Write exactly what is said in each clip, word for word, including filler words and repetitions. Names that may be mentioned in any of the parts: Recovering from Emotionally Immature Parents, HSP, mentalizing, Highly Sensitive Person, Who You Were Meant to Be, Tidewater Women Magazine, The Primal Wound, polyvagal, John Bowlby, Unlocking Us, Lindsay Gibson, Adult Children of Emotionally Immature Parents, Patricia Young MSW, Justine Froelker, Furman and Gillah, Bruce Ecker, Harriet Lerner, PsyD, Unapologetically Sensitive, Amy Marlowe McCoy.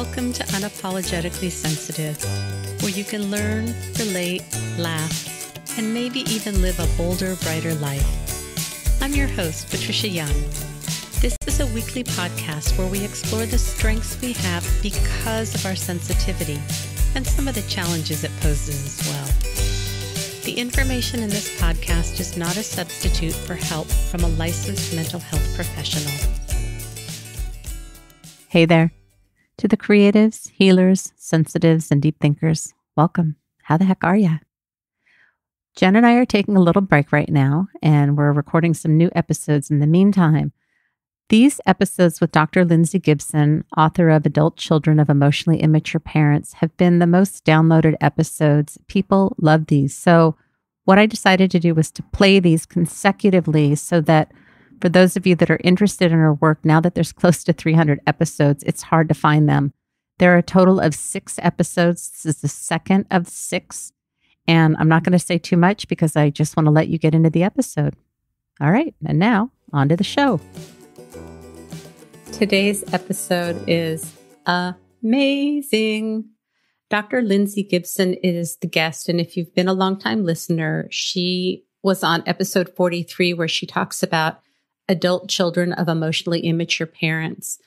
Welcome to Unapologetically Sensitive, where you can learn, relate, laugh, and maybe even live a bolder, brighter life. I'm your host, Patricia Young. This is a weekly podcast where we explore the strengths we have because of our sensitivity and some of the challenges it poses as well. The information in this podcast is not a substitute for help from a licensed mental health professional. Hey there. To the creatives, healers, sensitives, and deep thinkers, welcome. How the heck are ya? Jen and I are taking a little break right now, and we're recording some new episodes in the meantime. These episodes with Doctor Lindsay Gibson, author of Adult Children of Emotionally Immature Parents, have been the most downloaded episodes. People love these. So what I decided to do was to play these consecutively so that for those of you that are interested in her work, now that there's close to three hundred episodes, it's hard to find them. There are a total of six episodes. This is the second of six. And I'm not going to say too much because I just want to let you get into the episode. All right. And now on to the show. Today's episode is amazing. Doctor Lindsay Gibson is the guest. And if you've been a longtime listener, she was on episode forty-three, where she talks about Adult Children of Emotionally Immature Parents.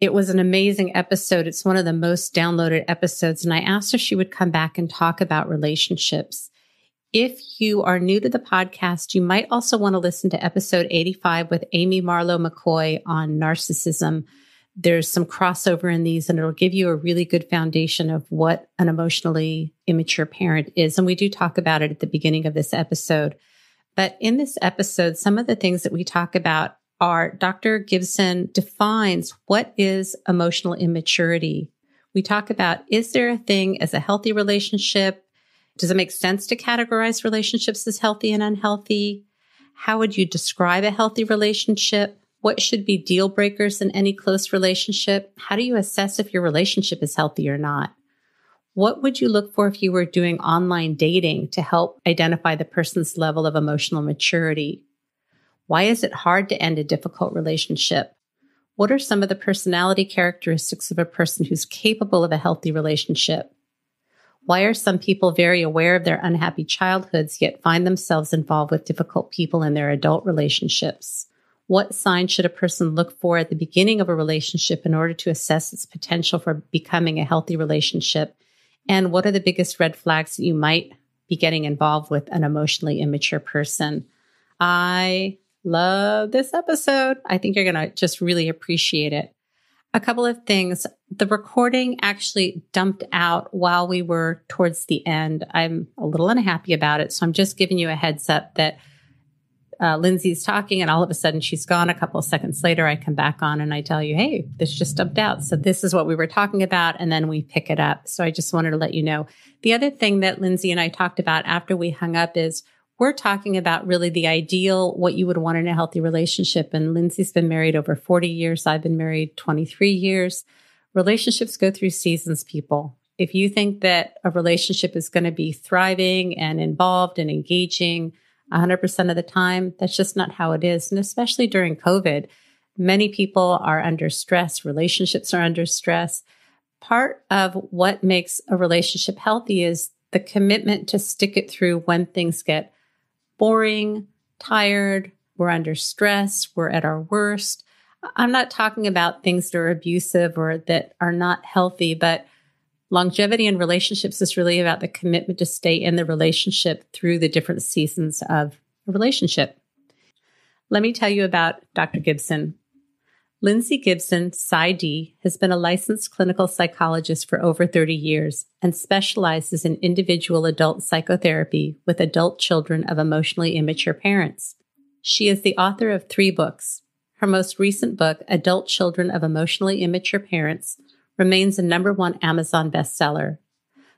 It was an amazing episode. It's one of the most downloaded episodes. And I asked her if she would come back and talk about relationships. If you are new to the podcast, you might also want to listen to episode eighty-five with Amy Marlowe McCoy on narcissism. There's some crossover in these, and it'll give you a really good foundation of what an emotionally immature parent is. And we do talk about it at the beginning of this episode. But in this episode, some of the things that we talk about are Doctor Gibson defines what is emotional immaturity. We talk about, is there a thing as a healthy relationship? Does it make sense to categorize relationships as healthy and unhealthy? How would you describe a healthy relationship? What should be deal breakers in any close relationship? How do you assess if your relationship is healthy or not? What would you look for if you were doing online dating to help identify the person's level of emotional maturity? Why is it hard to end a difficult relationship? What are some of the personality characteristics of a person who's capable of a healthy relationship? Why are some people very aware of their unhappy childhoods yet find themselves involved with difficult people in their adult relationships? What signs should a person look for at the beginning of a relationship in order to assess its potential for becoming a healthy relationship? And what are the biggest red flags that you might be getting involved with an emotionally immature person? I love this episode. I think you're going to just really appreciate it. A couple of things. The recording actually dumped out while we were towards the end. I'm a little unhappy about it. So I'm just giving you a heads up that uh, Lindsay's talking and all of a sudden she's gone. A couple of seconds later, I come back on and I tell you, hey, this just dumped out. So this is what we were talking about. And then we pick it up. So I just wanted to let you know. The other thing that Lindsay and I talked about after we hung up is we're talking about really the ideal, what you would want in a healthy relationship. And Lindsay's been married over forty years. I've been married twenty-three years. Relationships go through seasons, people. If you think that a relationship is going to be thriving and involved and engaging one hundred percent of the time, that's just not how it is. And especially during COVID, many people are under stress. Relationships are under stress. Part of what makes a relationship healthy is the commitment to stick it through when things get boring, tired, we're under stress, we're at our worst. I'm not talking about things that are abusive or that are not healthy, but longevity in relationships is really about the commitment to stay in the relationship through the different seasons of a relationship. Let me tell you about Doctor Gibson. Lindsay Gibson, PsyD, has been a licensed clinical psychologist for over thirty years and specializes in individual adult psychotherapy with adult children of emotionally immature parents. She is the author of three books. Her most recent book, Adult Children of Emotionally Immature Parents, remains a number one Amazon bestseller.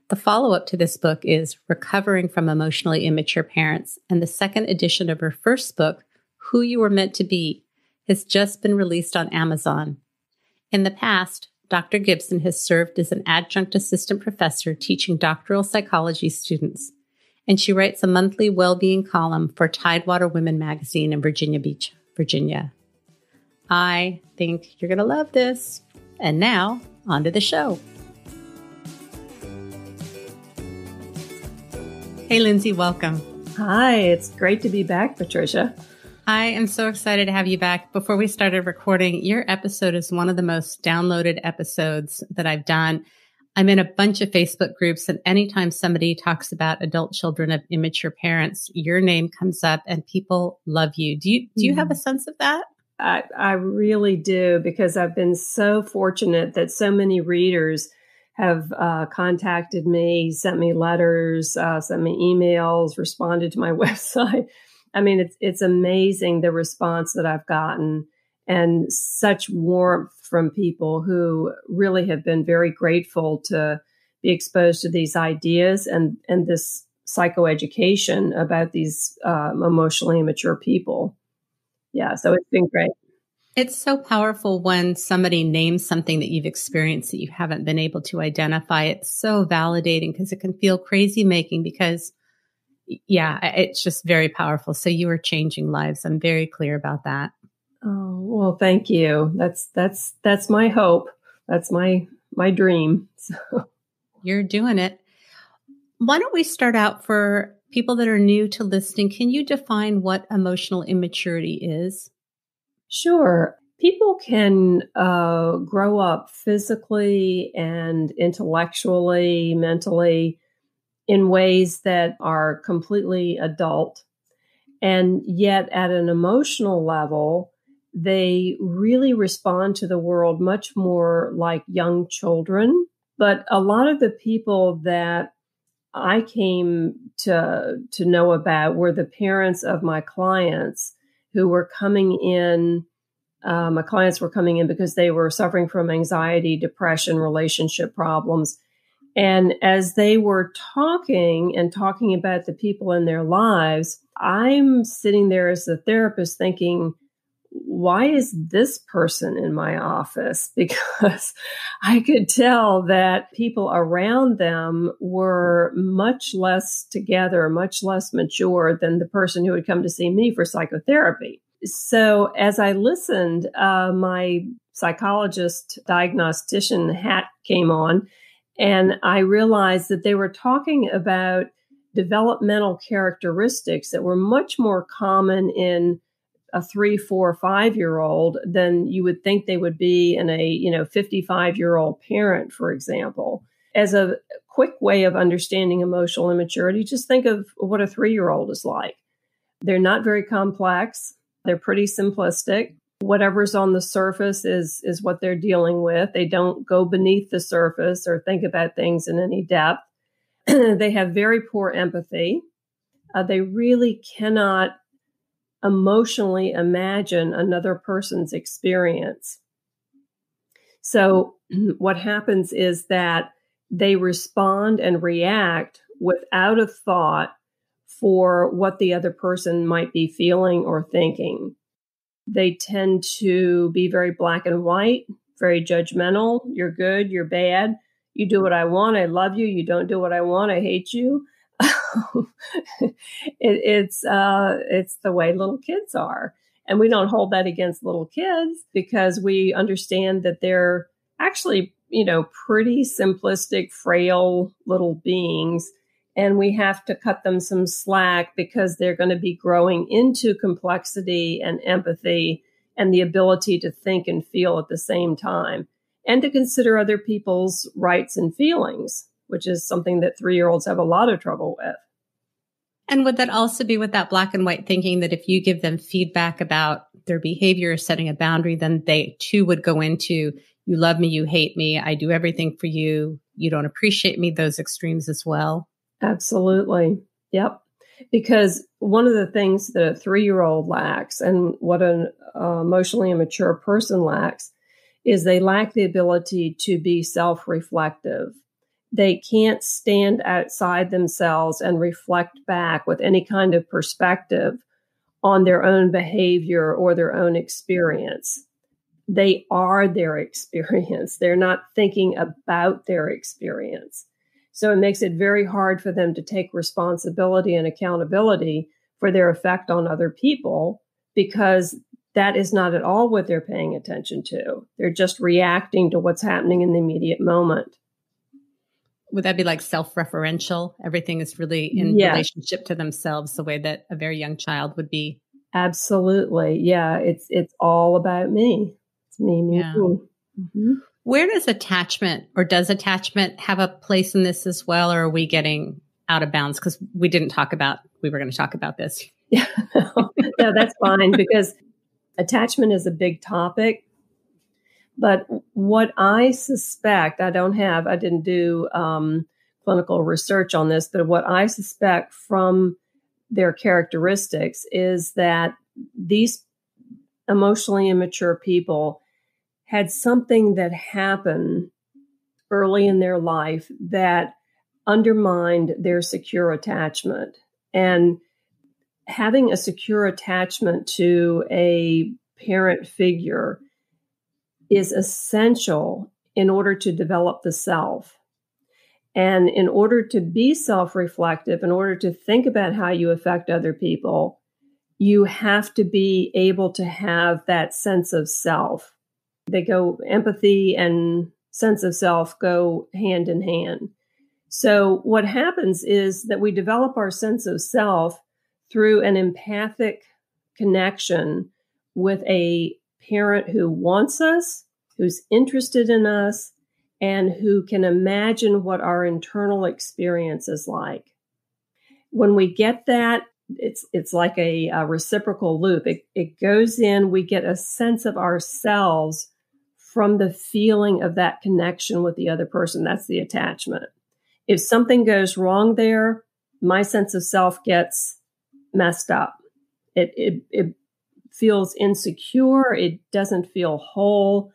The follow-up to this book is Recovering from Emotionally Immature Parents, and the second edition of her first book, Who You Were Meant to Be, has just been released on Amazon. In the past, Doctor Gibson has served as an adjunct assistant professor teaching doctoral psychology students, and she writes a monthly well-being column for Tidewater Women Magazine in Virginia Beach, Virginia. I think you're going to love this. And now, on to the show. Hey, Lindsay, welcome. Hi, it's great to be back, Patricia. I am so excited to have you back. Before we started recording, your episode is one of the most downloaded episodes that I've done. I'm in a bunch of Facebook groups, and anytime somebody talks about adult children of immature parents, your name comes up and people love you. Do you do you mm-hmm. have a sense of that? I, I really do, because I've been so fortunate that so many readers have uh, contacted me, sent me letters, uh, sent me emails, responded to my website. I mean, it's it's amazing the response that I've gotten, and such warmth from people who really have been very grateful to be exposed to these ideas and, and this psychoeducation about these um, emotionally immature people. Yeah, so it's been great. It's so powerful when somebody names something that you've experienced that you haven't been able to identify. It's so validating, because it can feel crazy making, because, yeah, it's just very powerful. So you are changing lives. I'm very clear about that. Oh, well, thank you. That's, that's, that's my hope. That's my, my dream. So you're doing it. Why don't we start out, for people that are new to listening, can you define what emotional immaturity is? Sure. People can uh, grow up physically and intellectually, mentally, in ways that are completely adult. And yet at an emotional level, they really respond to the world much more like young children. But a lot of the people that I came to to know about were the parents of my clients who were coming in. Uh, my clients were coming in because they were suffering from anxiety, depression, relationship problems. And as they were talking and talking about the people in their lives, I'm sitting there as the therapist thinking, why is this person in my office? Because I could tell that people around them were much less together, much less mature than the person who had come to see me for psychotherapy. So as I listened, uh, my psychologist diagnostician hat came on, and I realized that they were talking about developmental characteristics that were much more common in a three, four, five-year-old than you would think they would be in a, you know, fifty-five-year-old parent, for example. As a quick way of understanding emotional immaturity, just think of what a three-year-old is like. They're not very complex. They're pretty simplistic. Whatever's on the surface is, is what they're dealing with. They don't go beneath the surface or think about things in any depth. They have very poor empathy. Uh, they really cannot emotionally imagine another person's experience. So what happens is that they respond and react without a thought for what the other person might be feeling or thinking. They tend to be very black and white, very judgmental. You're good, you're bad. You do what I want, I love you. You don't do what I want, I hate you. it, it's uh, it's the way little kids are. And we don't hold that against little kids, because we understand that they're actually, you know, pretty simplistic, frail little beings. And we have to cut them some slack, because they're going to be growing into complexity and empathy and the ability to think and feel at the same time, and to consider other people's rights and feelings, which is something that three-year-olds have a lot of trouble with. And would that also be with that black and white thinking, that if you give them feedback about their behavior or setting a boundary, then they too would go into, you love me, you hate me, I do everything for you, you don't appreciate me, those extremes as well? Absolutely. Yep. Because one of the things that a three-year-old lacks, and what an uh, emotionally immature person lacks, is they lack the ability to be self-reflective. They can't stand outside themselves and reflect back with any kind of perspective on their own behavior or their own experience. They are their experience. They're not thinking about their experience. So it makes it very hard for them to take responsibility and accountability for their effect on other people, because that is not at all what they're paying attention to. They're just reacting to what's happening in the immediate moment. Would that be like self-referential? Everything is really in yeah. relationship to themselves, the way that a very young child would be. Absolutely. Yeah. It's, it's all about me. It's me, me, yeah. me. Mm-hmm. Where does attachment, or does attachment have a place in this as well? Or are we getting out of bounds? Cause we didn't talk about, we were going to talk about this. Yeah, no, no, that's fine, because attachment is a big topic. But what I suspect, I don't have, I didn't do um, clinical research on this, but what I suspect from their characteristics is that these emotionally immature people had something that happened early in their life that undermined their secure attachment. And having a secure attachment to a parent figure is essential in order to develop the self. And in order to be self-reflective, in order to think about how you affect other people, you have to be able to have that sense of self. They go, empathy and sense of self go hand in hand. So what happens is that we develop our sense of self through an empathic connection with a parent who wants us, who's interested in us, and who can imagine what our internal experience is like. When we get that, it's it's like a, a reciprocal loop. It, it goes in, we get a sense of ourselves from the feeling of that connection with the other person. That's the attachment. If something goes wrong there, my sense of self gets messed up. It it it feels insecure. It doesn't feel whole.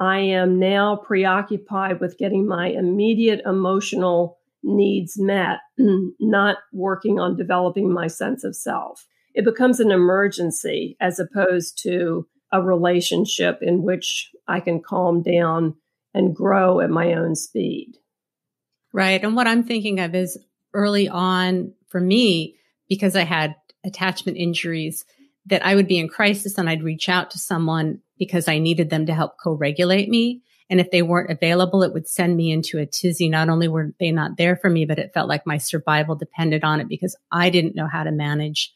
I am now preoccupied with getting my immediate emotional needs met, not working on developing my sense of self. It becomes an emergency as opposed to a relationship in which I can calm down and grow at my own speed. Right. And what I'm thinking of is early on for me, because I had attachment injuries, that I would be in crisis and I'd reach out to someone because I needed them to help co-regulate me. And if they weren't available, it would send me into a tizzy. Not only were they not there for me, but it felt like my survival depended on it because I didn't know how to manage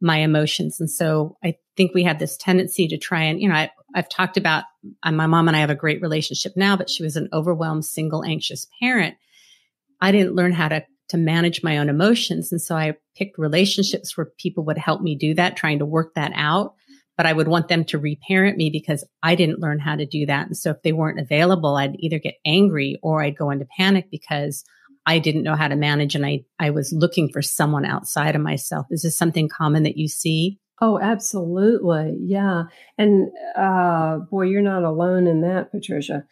my emotions. And so I think we have this tendency to try and, you know, I, I've talked about uh, my mom and I have a great relationship now, but she was an overwhelmed, single, anxious parent. I didn't learn how to to manage my own emotions. And so I picked relationships where people would help me do that, trying to work that out. But I would want them to reparent me because I didn't learn how to do that. And so if they weren't available, I'd either get angry or I'd go into panic because I didn't know how to manage. And I, I was looking for someone outside of myself. Is this something common that you see? Oh, absolutely. Yeah. And uh, boy, you're not alone in that, Patricia.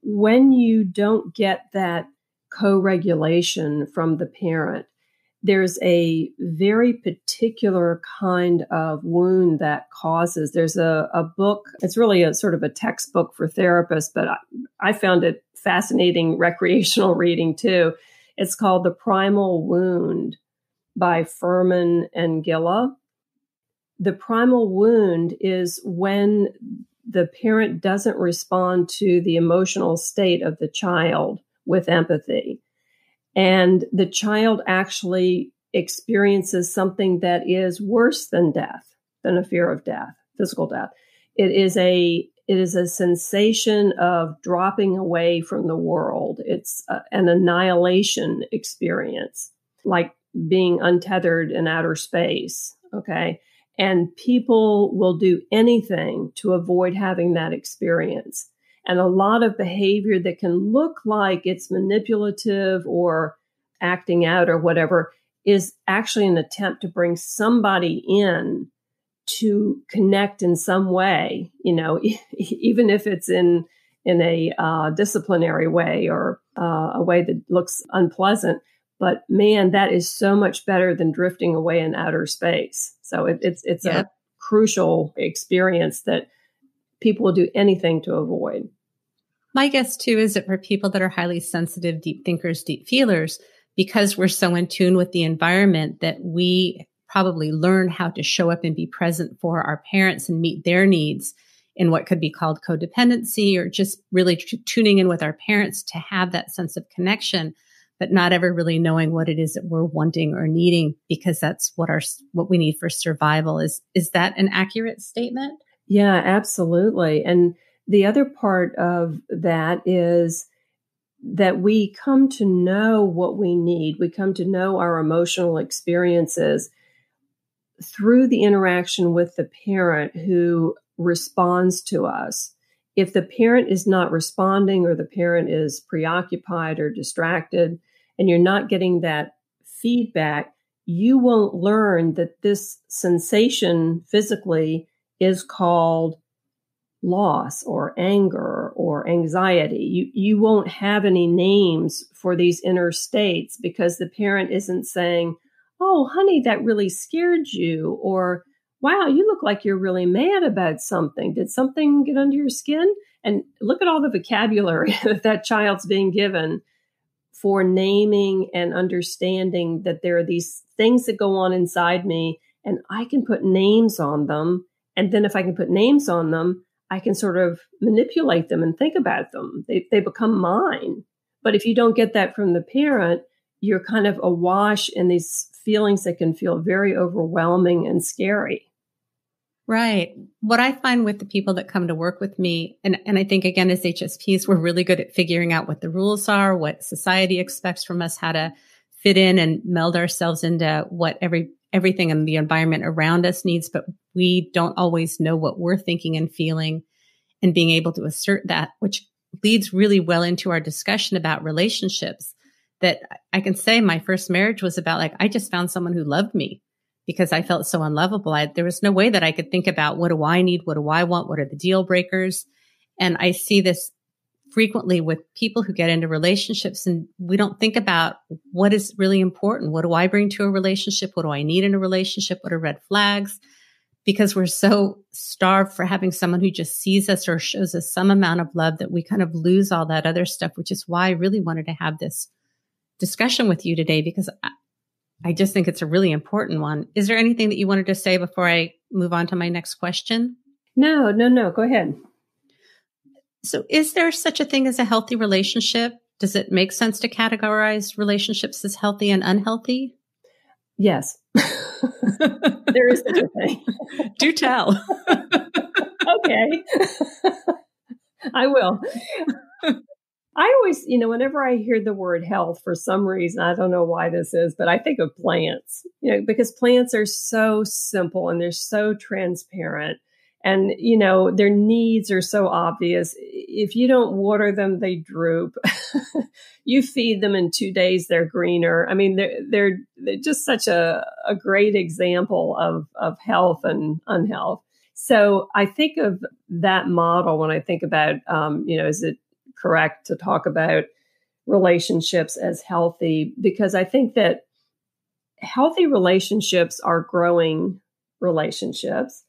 When you don't get that co-regulation from the parent, there's a very particular kind of wound that causes. There's a, a book, it's really a sort of a textbook for therapists, but I, I found it fascinating recreational reading too. It's called The Primal Wound by Furman and Gillah. The primal wound is when the parent doesn't respond to the emotional state of the child with empathy. And the child actually experiences something that is worse than death, than a fear of death, physical death. It is a it is a sensation of dropping away from the world. It's a, an annihilation experience, like being untethered in outer space, okay? And people will do anything to avoid having that experience. And a lot of behavior that can look like it's manipulative or acting out or whatever is actually an attempt to bring somebody in to connect in some way, you know, even if it's in in a uh, disciplinary way or uh, a way that looks unpleasant. But man, that is so much better than drifting away in outer space. So it, it's it's yep. a crucial experience that people will do anything to avoid. My guess too is that for people that are highly sensitive, deep thinkers, deep feelers, because we're so in tune with the environment that we probably learn how to show up and be present for our parents and meet their needs in what could be called codependency, or just really t- tuning in with our parents to have that sense of connection, but not ever really knowing what it is that we're wanting or needing, because that's what our what we need for survival. Is is that an accurate statement? Yeah, absolutely. And the other part of that is that we come to know what we need. We come to know our emotional experiences through the interaction with the parent who responds to us. If the parent is not responding, or the parent is preoccupied or distracted, and you're not getting that feedback, you won't learn that this sensation physically is called loss or anger or anxiety. You, you won't have any names for these inner states, because the parent isn't saying, "Oh, honey, that really scared you," or "Wow, you look like you're really mad about something. Did something get under your skin?" And look at all the vocabulary that that child's being given for naming and understanding that there are these things that go on inside me, and I can put names on them. And then if I can put names on them, I can sort of manipulate them and think about them. They, they become mine. But if you don't get that from the parent, you're kind of awash in these feelings that can feel very overwhelming and scary. Right. What I find with the people that come to work with me, and, and I think, again, as H S Ps, we're really good at figuring out what the rules are, what society expects from us, how to fit in and meld ourselves into what every everything in the environment around us needs. But we don't always know what we're thinking and feeling, and being able to assert that, which leads really well into our discussion about relationships. That I can say my first marriage was about, like, I just found someone who loved me because I felt so unlovable. I, there was no way that I could think about, what do I need? What do I want? What are the deal breakers? And I see this frequently with people who get into relationships, and we don't think about what is really important. What do I bring to a relationship? What do I need in a relationship? What are red flags? Because we're so starved for having someone who just sees us or shows us some amount of love that we kind of lose all that other stuff, which is why I really wanted to have this discussion with you today, because I just think it's a really important one. Is there anything that you wanted to say before I move on to my next question? No, no, no. Go ahead. So is there such a thing as a healthy relationship? Does it make sense to categorize relationships as healthy and unhealthy? Yes. There is such a thing. Do tell. Okay. I will. I always, you know, whenever I hear the word health, for some reason, I don't know why this is, but I think of plants, you know, because plants are so simple and they're so transparent, and, you know, their needs are so obvious. If you don't water them, they droop. You feed them in two days, they're greener. I mean, they're, they're, they're just such a, a great example of, of health and unhealth. So I think of that model when I think about, um, you know, is it correct to talk about relationships as healthy? Because I think that healthy relationships are growing relationships.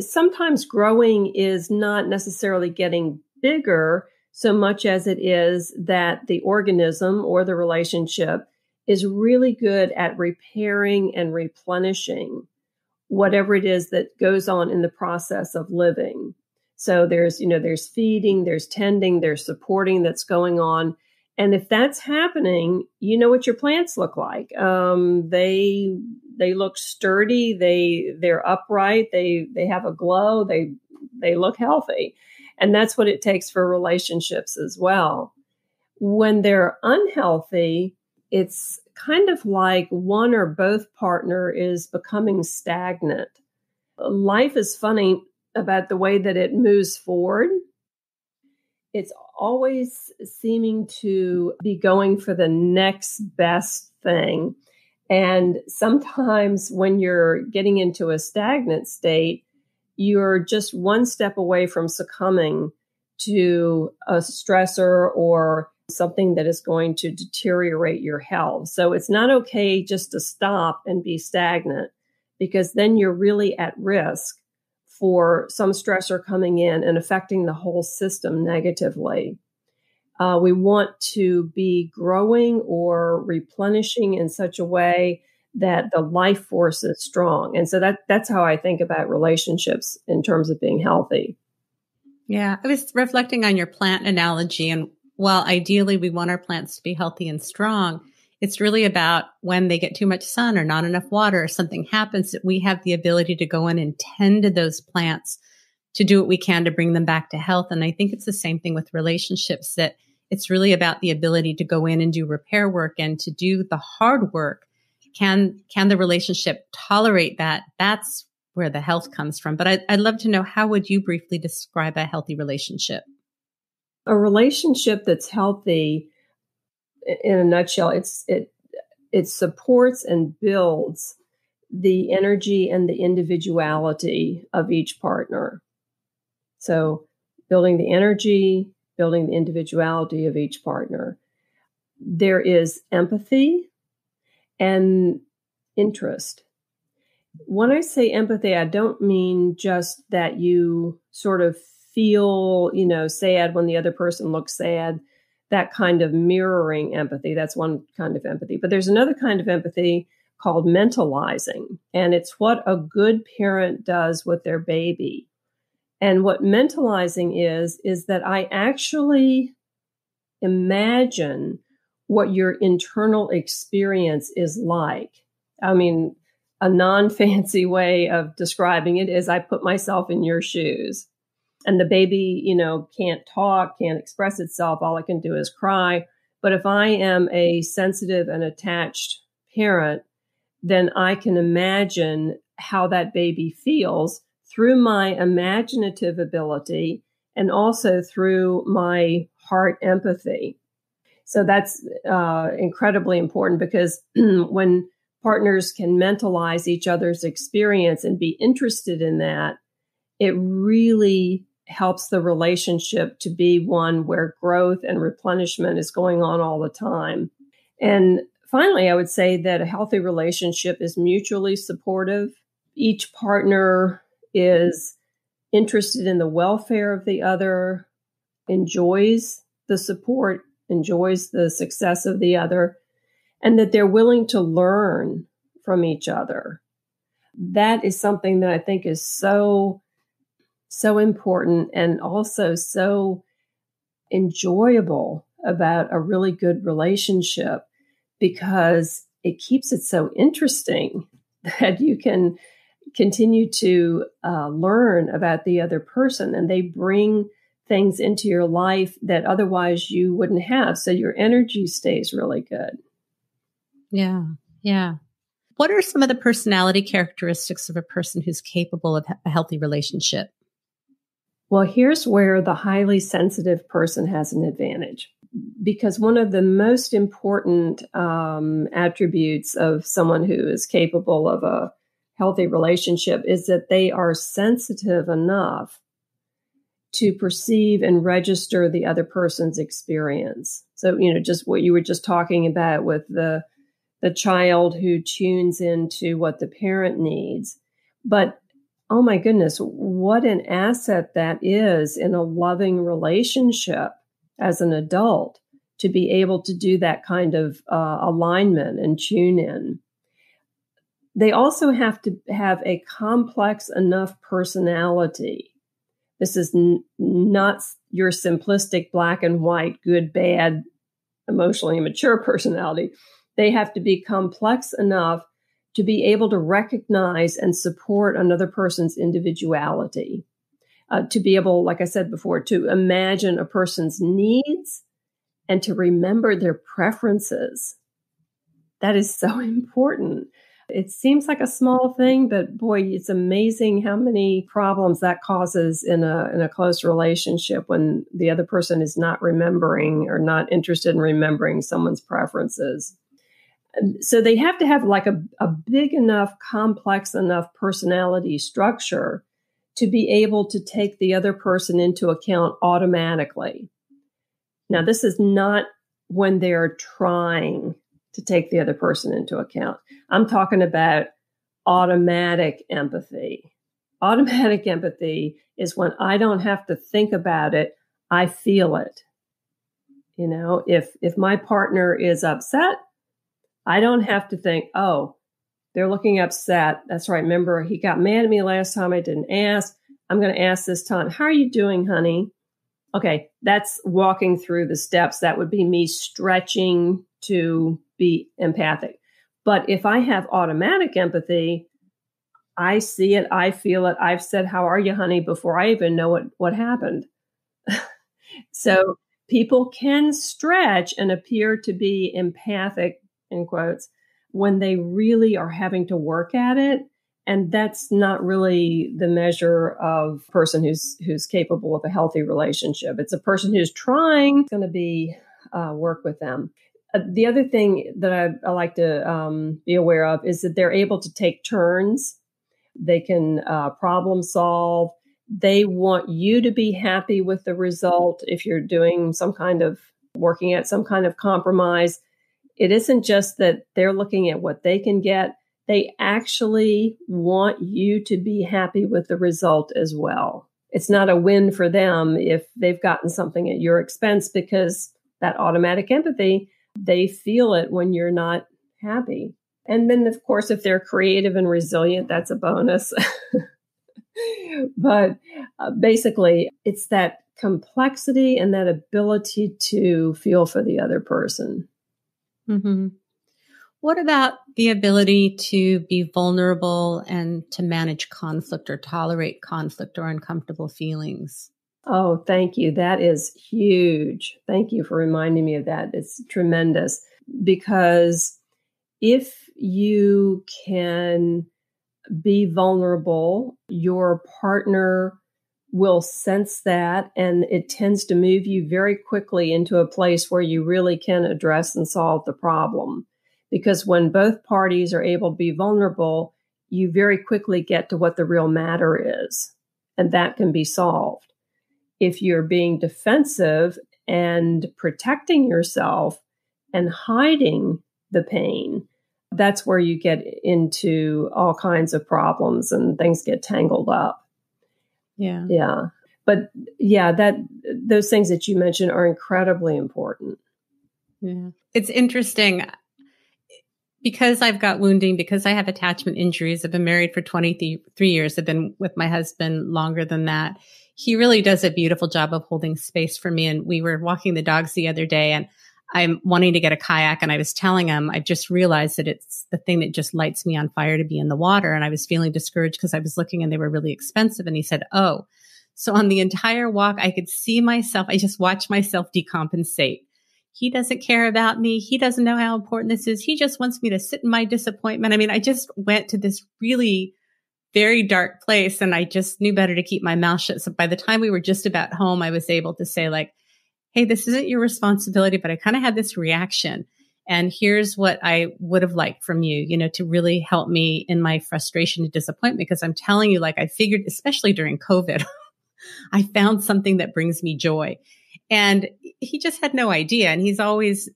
Sometimes growing is not necessarily getting bigger so much as it is that the organism or the relationship is really good at repairing and replenishing whatever it is that goes on in the process of living. So there's, you know, there's feeding, there's tending, there's supporting that's going on. And if that's happening, you know what your plants look like. Um, they, they look sturdy. They, they're upright. They, they have a glow. They, they look healthy. And that's what it takes for relationships as well. When they're unhealthy, it's kind of like one or both partner is becoming stagnant. Life is funny about the way that it moves forward. It's always seeming to be going for the next best thing. And sometimes when you're getting into a stagnant state, you're just one step away from succumbing to a stressor or something that is going to deteriorate your health. So it's not okay just to stop and be stagnant, because then you're really at risk for some stressor coming in and affecting the whole system negatively. Uh, we want to be growing or replenishing in such a way that the life force is strong. And so that that's how I think about relationships in terms of being healthy. Yeah. I was reflecting on your plant analogy. And while ideally we want our plants to be healthy and strong, it's really about when they get too much sun or not enough water or something happens that we have the ability to go in and tend to those plants to do what we can to bring them back to health. And I think it's the same thing with relationships, that it's really about the ability to go in and do repair work and to do the hard work. Can can the relationship tolerate that? That's where the health comes from. But I, I'd love to know, how would you briefly describe a healthy relationship? A relationship that's healthy, in a nutshell, it's it it supports and builds the energy and the individuality of each partner. So building the energy, building the individuality of each partner. There is empathy and interest. When I say empathy, I don't mean just that you sort of feel, you know, sad when the other person looks sad, that kind of mirroring empathy. That's one kind of empathy. But there's another kind of empathy called mentalizing. And it's what a good parent does with their baby. And what mentalizing is, is that I actually imagine what your internal experience is like. I mean, a non-fancy way of describing it is I put myself in your shoes. And the baby, you know, can't talk, can't express itself. All it can do is cry. But if I am a sensitive and attached parent, then I can imagine how that baby feels through my imaginative ability and also through my heart empathy. So that's uh, incredibly important, because when partners can mentalize each other's experience and be interested in that, it really helps the relationship to be one where growth and replenishment is going on all the time. And finally, I would say that a healthy relationship is mutually supportive. Each partner is interested in the welfare of the other, enjoys the support, enjoys the success of the other, and that they're willing to learn from each other. That is something that I think is so, so important and also so enjoyable about a really good relationship, because it keeps it so interesting that you can continue to uh, learn about the other person, and they bring things into your life that otherwise you wouldn't have. So your energy stays really good. Yeah. Yeah. What are some of the personality characteristics of a person who's capable of a healthy relationship? Well, here's where the highly sensitive person has an advantage, because one of the most important um, attributes of someone who is capable of a healthy relationship is that they are sensitive enough to perceive and register the other person's experience. So, you know, just what you were just talking about with the the child who tunes into what the parent needs. But, oh my goodness, what an asset that is in a loving relationship as an adult, to be able to do that kind of uh, alignment and tune in. They also have to have a complex enough personality. This is n- not your simplistic black and white, good, bad, emotionally immature personality. They have to be complex enough to be able to recognize and support another person's individuality, uh, to be able, like I said before, to imagine a person's needs and to remember their preferences. That is so important. It seems like a small thing, but boy, it's amazing how many problems that causes in a in a close relationship when the other person is not remembering or not interested in remembering someone's preferences. So they have to have like a, a big enough, complex enough personality structure to be able to take the other person into account automatically. Now, this is not when they're trying to take the other person into account. I'm talking about automatic empathy. Automatic empathy is when I don't have to think about it, I feel it. You know, if if my partner is upset, I don't have to think, oh, They're looking upset. That's right. Remember, he got mad at me last time. I didn't ask. I'm going to ask this time. How are you doing, honey? Okay, that's walking through the steps. That would be me stretching to be empathic. But if I have automatic empathy, I see it, I feel it. I've said, how are you, honey, before I even know what, what happened. So people can stretch and appear to be empathic, in quotes, when they really are having to work at it. And that's not really the measure of a person who's who's capable of a healthy relationship. It's a person who's trying going to be uh, work with them. Uh, the other thing that I, I like to um, be aware of is that they're able to take turns. They can uh, problem solve. They want you to be happy with the result. If you're doing some kind of working at some kind of compromise, it isn't just that they're looking at what they can get. They actually want you to be happy with the result as well. It's not a win for them if they've gotten something at your expense, because that automatic empathy, they feel it when you're not happy. And then, of course, if they're creative and resilient, that's a bonus. But uh, basically, it's that complexity and that ability to feel for the other person. Mm-hmm. What about the ability to be vulnerable and to manage conflict or tolerate conflict or uncomfortable feelings? Oh, thank you. That is huge. Thank you for reminding me of that. It's tremendous, because if you can be vulnerable, your partner will sense that, and it tends to move you very quickly into a place where you really can address and solve the problem. Because when both parties are able to be vulnerable, you very quickly get to what the real matter is, and that can be solved. If you're being defensive and protecting yourself and hiding the pain, that's where you get into all kinds of problems and things get tangled up. Yeah. Yeah. But yeah, that those things that you mentioned are incredibly important. Yeah. It's interesting. Because I've got wounding, because I have attachment injuries, I've been married for twenty-three years, I've been with my husband longer than that. He really does a beautiful job of holding space for me. And we were walking the dogs the other day, and I'm wanting to get a kayak. And I was telling him, I just realized that it's the thing that just lights me on fire to be in the water. And I was feeling discouraged because I was looking and they were really expensive. And he said, oh. So on the entire walk, I could see myself. I just watched myself decompensate. He doesn't care about me. He doesn't know how important this is. He just wants me to sit in my disappointment. I mean, I just went to this really very dark place, and I just knew better to keep my mouth shut. So by the time we were just about home, I was able to say, like, hey, this isn't your responsibility, but I kind of had this reaction, and here's what I would have liked from you, you know, to really help me in my frustration and disappointment. Because I'm telling you, like, I figured, especially during COVID, I found something that brings me joy. And he just had no idea. And he's always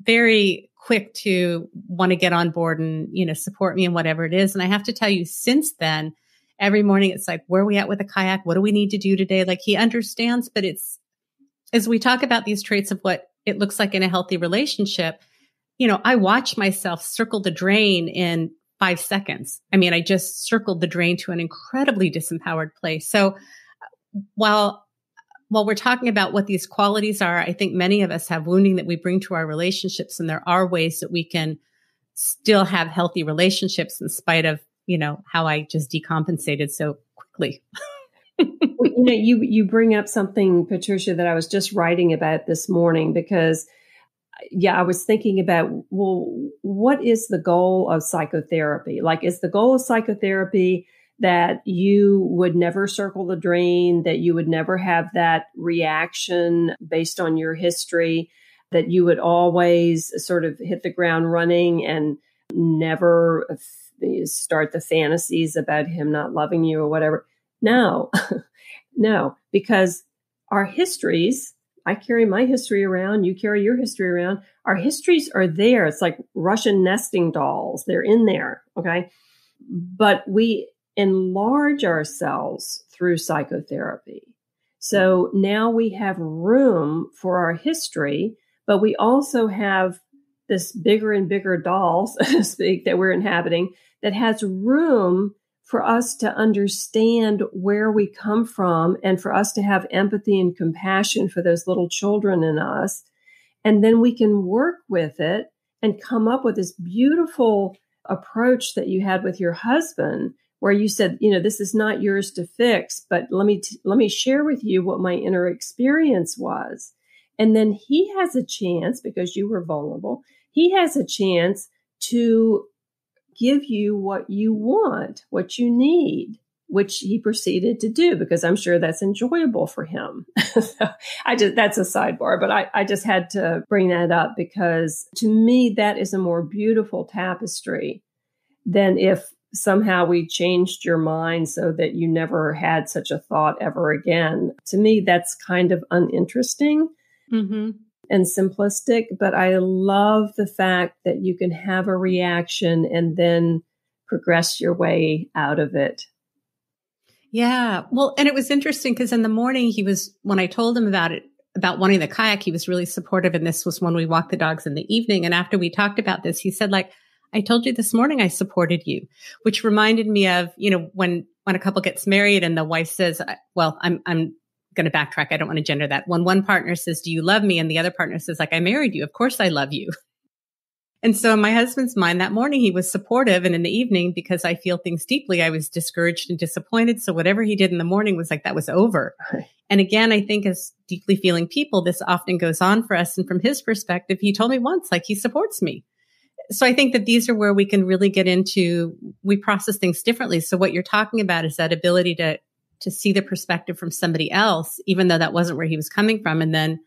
very quick to want to get on board and, you know, support me in whatever it is. And I have to tell you, since then, every morning, it's like, where are we at with the kayak? What do we need to do today? Like, he understands. But it's, as we talk about these traits of what it looks like in a healthy relationship, you know, I watch myself circle the drain in five seconds. I mean, I just circled the drain to an incredibly disempowered place. So while While we're talking about what these qualities are, I think many of us have wounding that we bring to our relationships, and there are ways that we can still have healthy relationships in spite of, you know, how I just decompensated so quickly. Well, you know, you you bring up something, Patricia, that I was just writing about this morning, because, yeah, I was thinking about, well, what is the goal of psychotherapy? Like, is the goal of psychotherapy that you would never circle the drain, that you would never have that reaction based on your history, that you would always sort of hit the ground running and never f- start the fantasies about him not loving you or whatever? No, no, because our histories, I carry my history around, you carry your history around, our histories are there. It's like Russian nesting dolls. They're in there, okay? But we enlarge ourselves through psychotherapy. So now we have room for our history, but we also have this bigger and bigger doll, so to speak, that we're inhabiting that has room for us to understand where we come from and for us to have empathy and compassion for those little children in us. And then we can work with it and come up with this beautiful approach that you had with your husband, where you said, you know, this is not yours to fix, but let me, t- let me share with you what my inner experience was. And then he has a chance, because you were vulnerable, he has a chance to give you what you want, what you need, which he proceeded to do, because I'm sure that's enjoyable for him. So I just, that's a sidebar, but I, I just had to bring that up, because to me, that is a more beautiful tapestry than if somehow we changed your mind so that you never had such a thought ever again. To me, that's kind of uninteresting. Mm-hmm. And simplistic, but I love the fact that you can have a reaction and then progress your way out of it. Yeah. Well, and it was interesting because in the morning he was, when I told him about it, about wanting the kayak, he was really supportive. And this was when we walked the dogs in the evening. And after we talked about this, he said, like, I told you this morning I supported you, which reminded me of, you know, when, when a couple gets married and the wife says, well, I'm, I'm, going to backtrack. I don't want to gender that. When one partner says, do you love me? And the other partner says, like, I married you. Of course I love you. And so in my husband's mind that morning, he was supportive. And in the evening, because I feel things deeply, I was discouraged and disappointed. So whatever he did in the morning was like, that was over. Right. And again, I think as deeply feeling people, this often goes on for us. And from his perspective, he told me once, like, he supports me. So I think that these are where we can really get into, we process things differently. So what you're talking about is that ability to to see the perspective from somebody else, even though that wasn't where he was coming from. And then,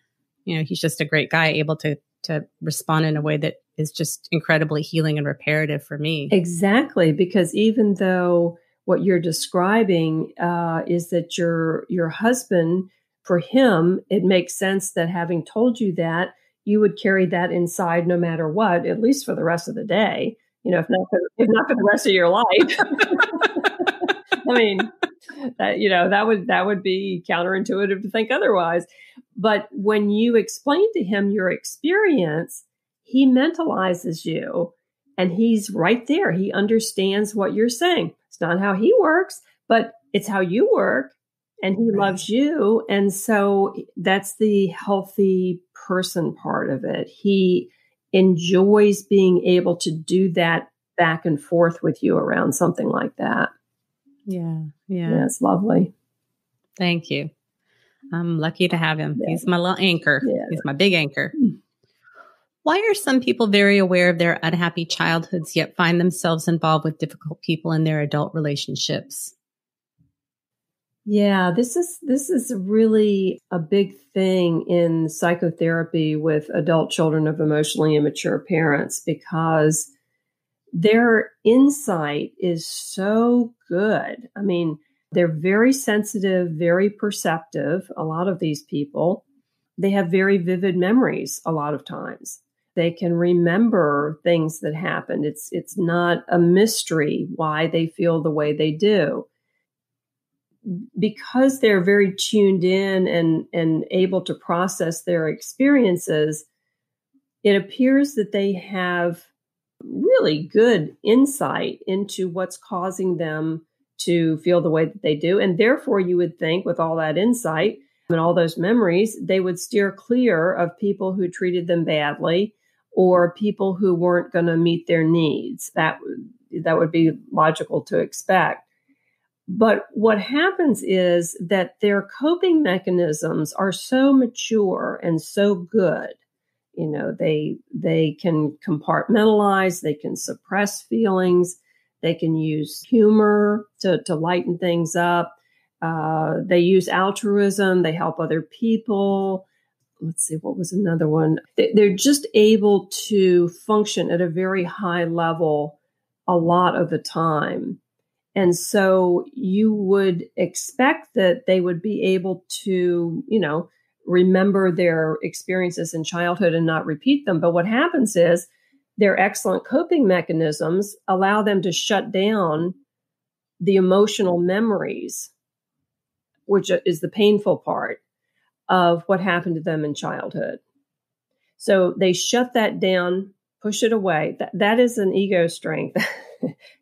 you know, he's just a great guy, able to to respond in a way that is just incredibly healing and reparative for me. Exactly. Because even though what you're describing uh, is that your your husband, for him, it makes sense that having told you that, you would carry that inside no matter what, at least for the rest of the day, you know, if not for, if not for the rest of your life. I mean, that, you know, that would that would be counterintuitive to think otherwise. But when you explain to him your experience, he mentalizes you and he's right there. He understands what you're saying. It's not how he works, but it's how you work, and he right. loves you. And so that's the healthy person part of it. He enjoys being able to do that back and forth with you around something like that. Yeah, yeah. Yeah, it's lovely. Thank you. I'm lucky to have him. Yeah. He's my little anchor. Yeah. He's my big anchor. Why are some people very aware of their unhappy childhoods yet find themselves involved with difficult people in their adult relationships? Yeah, this is this is really a big thing in psychotherapy with adult children of emotionally immature parents, because their insight is so good. I mean, they're very sensitive, very perceptive. A lot of these people, they have very vivid memories. A lot of times they can remember things that happened. It's, it's not a mystery why they feel the way they do, because they're very tuned in and, and able to process their experiences. It appears that they have really good insight into what's causing them to feel the way that they do. And therefore, you would think with all that insight and all those memories, they would steer clear of people who treated them badly or people who weren't going to meet their needs. That, that would be logical to expect. But what happens is that their coping mechanisms are so mature and so good. You know, they they can compartmentalize, they can suppress feelings, they can use humor to, to lighten things up. Uh, they use altruism, they help other people. Let's see, what was another one? They, they're just able to function at a very high level a lot of the time. And so you would expect that they would be able to, you know, remember their experiences in childhood and not repeat them. But what happens is their excellent coping mechanisms allow them to shut down the emotional memories, which is the painful part of what happened to them in childhood. So they shut that down, push it away. That, that is an ego strength.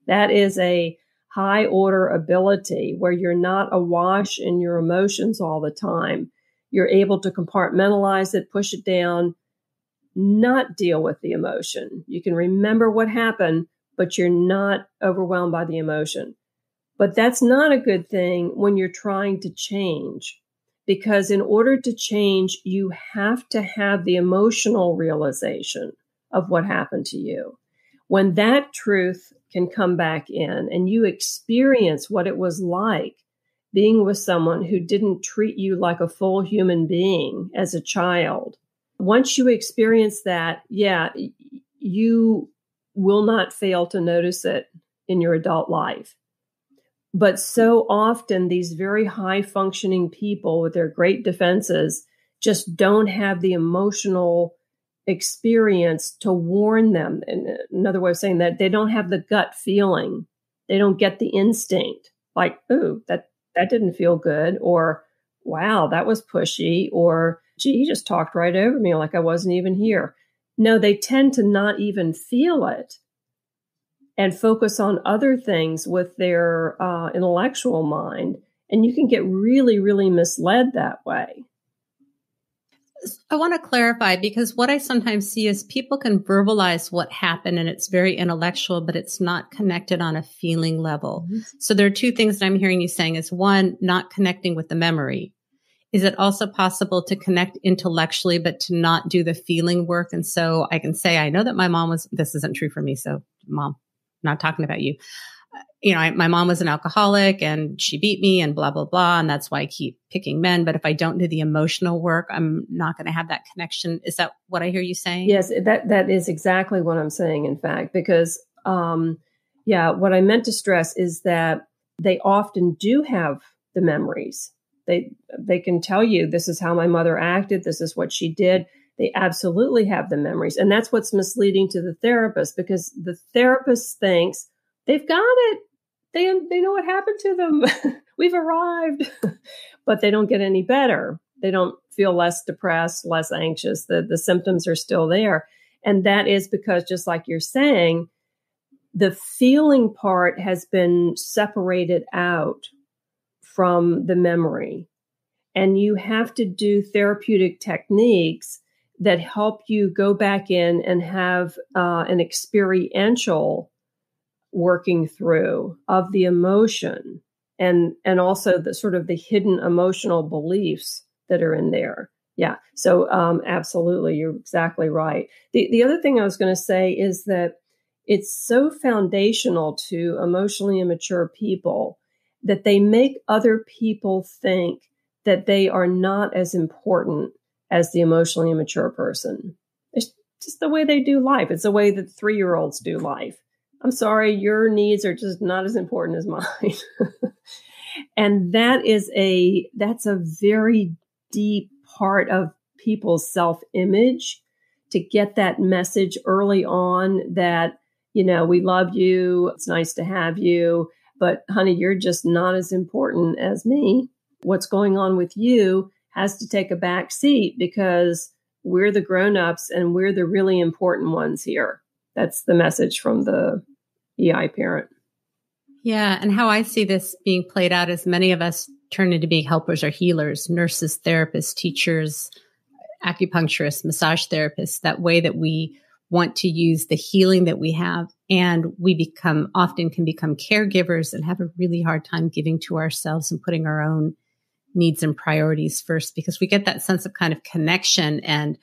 That is a high order ability where you're not awash in your emotions all the time. You're able to compartmentalize it, push it down, not deal with the emotion. You can remember what happened, but you're not overwhelmed by the emotion. But that's not a good thing when you're trying to change, because in order to change, you have to have the emotional realization of what happened to you. When that truth can come back in and you experience what it was like being with someone who didn't treat you like a full human being as a child, once you experience that, yeah, you will not fail to notice it in your adult life. But so often these very high functioning people with their great defenses just don't have the emotional experience to warn them. And another way of saying that, they don't have the gut feeling. They don't get the instinct like, ooh, that, that didn't feel good. Or, wow, that was pushy. Or, gee, you just talked right over me like I wasn't even here. No, they tend to not even feel it and focus on other things with their uh, intellectual mind. And you can get really, really misled that way. I want to clarify, because what I sometimes see is people can verbalize what happened and it's very intellectual, but it's not connected on a feeling level. Mm-hmm. So there are two things that I'm hearing you saying is, one, not connecting with the memory. Is it also possible to connect intellectually, but to not do the feeling work? And so I can say, I know that my mom was, this isn't true for me. So mom, not talking about you. You know, I, my mom was an alcoholic and she beat me and blah, blah, blah. And that's why I keep picking men. But if I don't do the emotional work, I'm not going to have that connection. Is that what I hear you saying? Yes, that that is exactly what I'm saying, in fact, because, um, yeah, what I meant to stress is that they often do have the memories. They, they can tell you, this is how my mother acted. This is what she did. They absolutely have the memories. And that's what's misleading to the therapist, because the therapist thinks they've got it. They, they know what happened to them. We've arrived, but they don't get any better. They don't feel less depressed, less anxious. The, the symptoms are still there. And that is because, just like you're saying, the feeling part has been separated out from the memory. And you have to do therapeutic techniques that help you go back in and have uh, an experiential working through of the emotion and and also the sort of the hidden emotional beliefs that are in there. Yeah. So um, absolutely, you're exactly right. The the other thing I was going to say is that it's so foundational to emotionally immature people that they make other people think that they are not as important as the emotionally immature person. It's just the way they do life. It's the way that three-year-olds do life. I'm sorry, your needs are just not as important as mine. And that is a, that's a very deep part of people's self-image, to get that message early on that, you know, we love you. It's nice to have you, but honey, you're just not as important as me. What's going on with you has to take a back seat, because we're the grown-ups and we're the really important ones here. That's the message from the E I parent. Yeah. And how I see this being played out is many of us turn into being helpers or healers, nurses, therapists, teachers, acupuncturists, massage therapists, that way that we want to use the healing that we have. And we become, often can become caregivers and have a really hard time giving to ourselves and putting our own needs and priorities first, because we get that sense of kind of connection and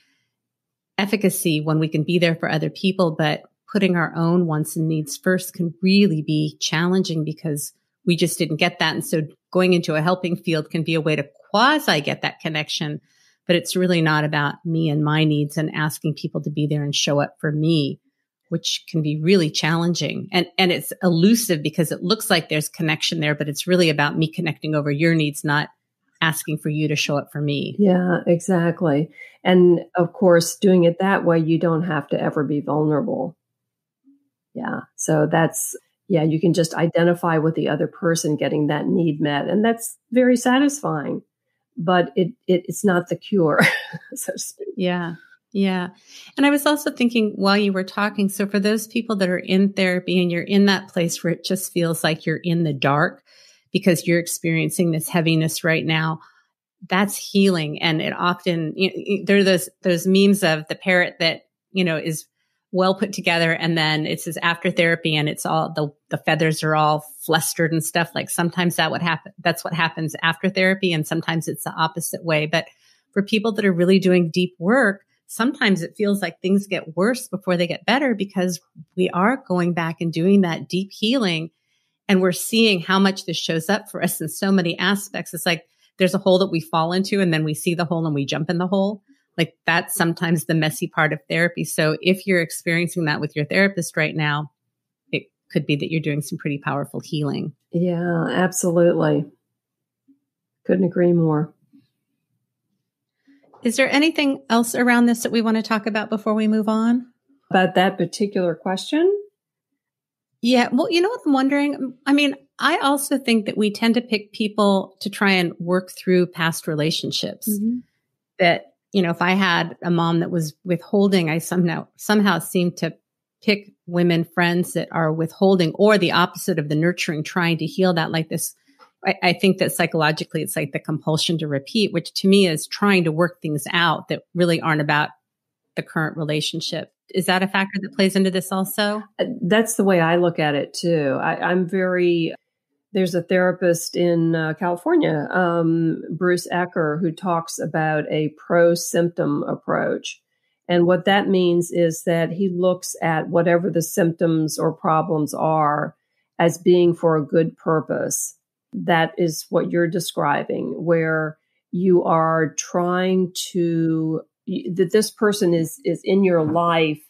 efficacy when we can be there for other people. But putting our own wants and needs first can really be challenging, because we just didn't get that. And so going into a helping field can be a way to quasi get that connection, but it's really not about me and my needs and asking people to be there and show up for me, which can be really challenging. And, and it's elusive, because it looks like there's connection there, but it's really about me connecting over your needs, not asking for you to show up for me. Yeah, exactly. And of course, doing it that way, you don't have to ever be vulnerable. Yeah. So that's, yeah, you can just identify with the other person getting that need met. And that's very satisfying, but it, it it's not the cure, so to speak. Yeah. Yeah. And I was also thinking while you were talking, so for those people that are in therapy and you're in that place where it just feels like you're in the dark because you're experiencing this heaviness right now, that's healing. And it often, you know, there are those, those memes of the parrot that, you know, is well put together. And then it says after therapy and it's all the, the feathers are all flustered and stuff. Like sometimes that would happen. That's what happens after therapy. And sometimes it's the opposite way. But for people that are really doing deep work, sometimes it feels like things get worse before they get better because we are going back and doing that deep healing. And we're seeing how much this shows up for us in so many aspects. It's like, there's a hole that we fall into and then we see the hole and we jump in the hole. Like that's sometimes the messy part of therapy. So if you're experiencing that with your therapist right now, it could be that you're doing some pretty powerful healing. Yeah, absolutely. Couldn't agree more. Is there anything else around this that we want to talk about before we move on? About that particular question? Yeah. Well, you know what I'm wondering? I mean, I also think that we tend to pick people to try and work through past relationships. Mm-hmm. That, you know, if I had a mom that was withholding, I somehow somehow seem to pick women friends that are withholding or the opposite of the nurturing, trying to heal that like this. I, I think that psychologically, it's like the compulsion to repeat, which to me is trying to work things out that really aren't about the current relationship. Is that a factor that plays into this also? That's the way I look at it too. I, I'm very... There's a therapist in uh, California, um, Bruce Ecker, who talks about a pro-symptom approach. And what that means is that he looks at whatever the symptoms or problems are as being for a good purpose. That is what you're describing, where you are trying to, that this person is is in your life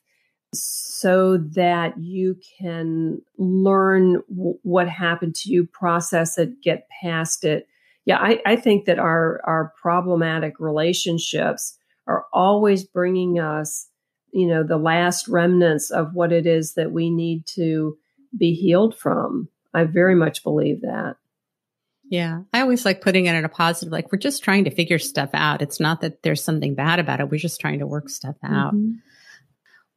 so that you can learn w- what happened to you, process it, get past it. Yeah, I, I think that our, our problematic relationships are always bringing us, you know, the last remnants of what it is that we need to be healed from. I very much believe that. Yeah. I always like putting it in a positive, like we're just trying to figure stuff out. It's not that there's something bad about it. We're just trying to work stuff out. Mm-hmm.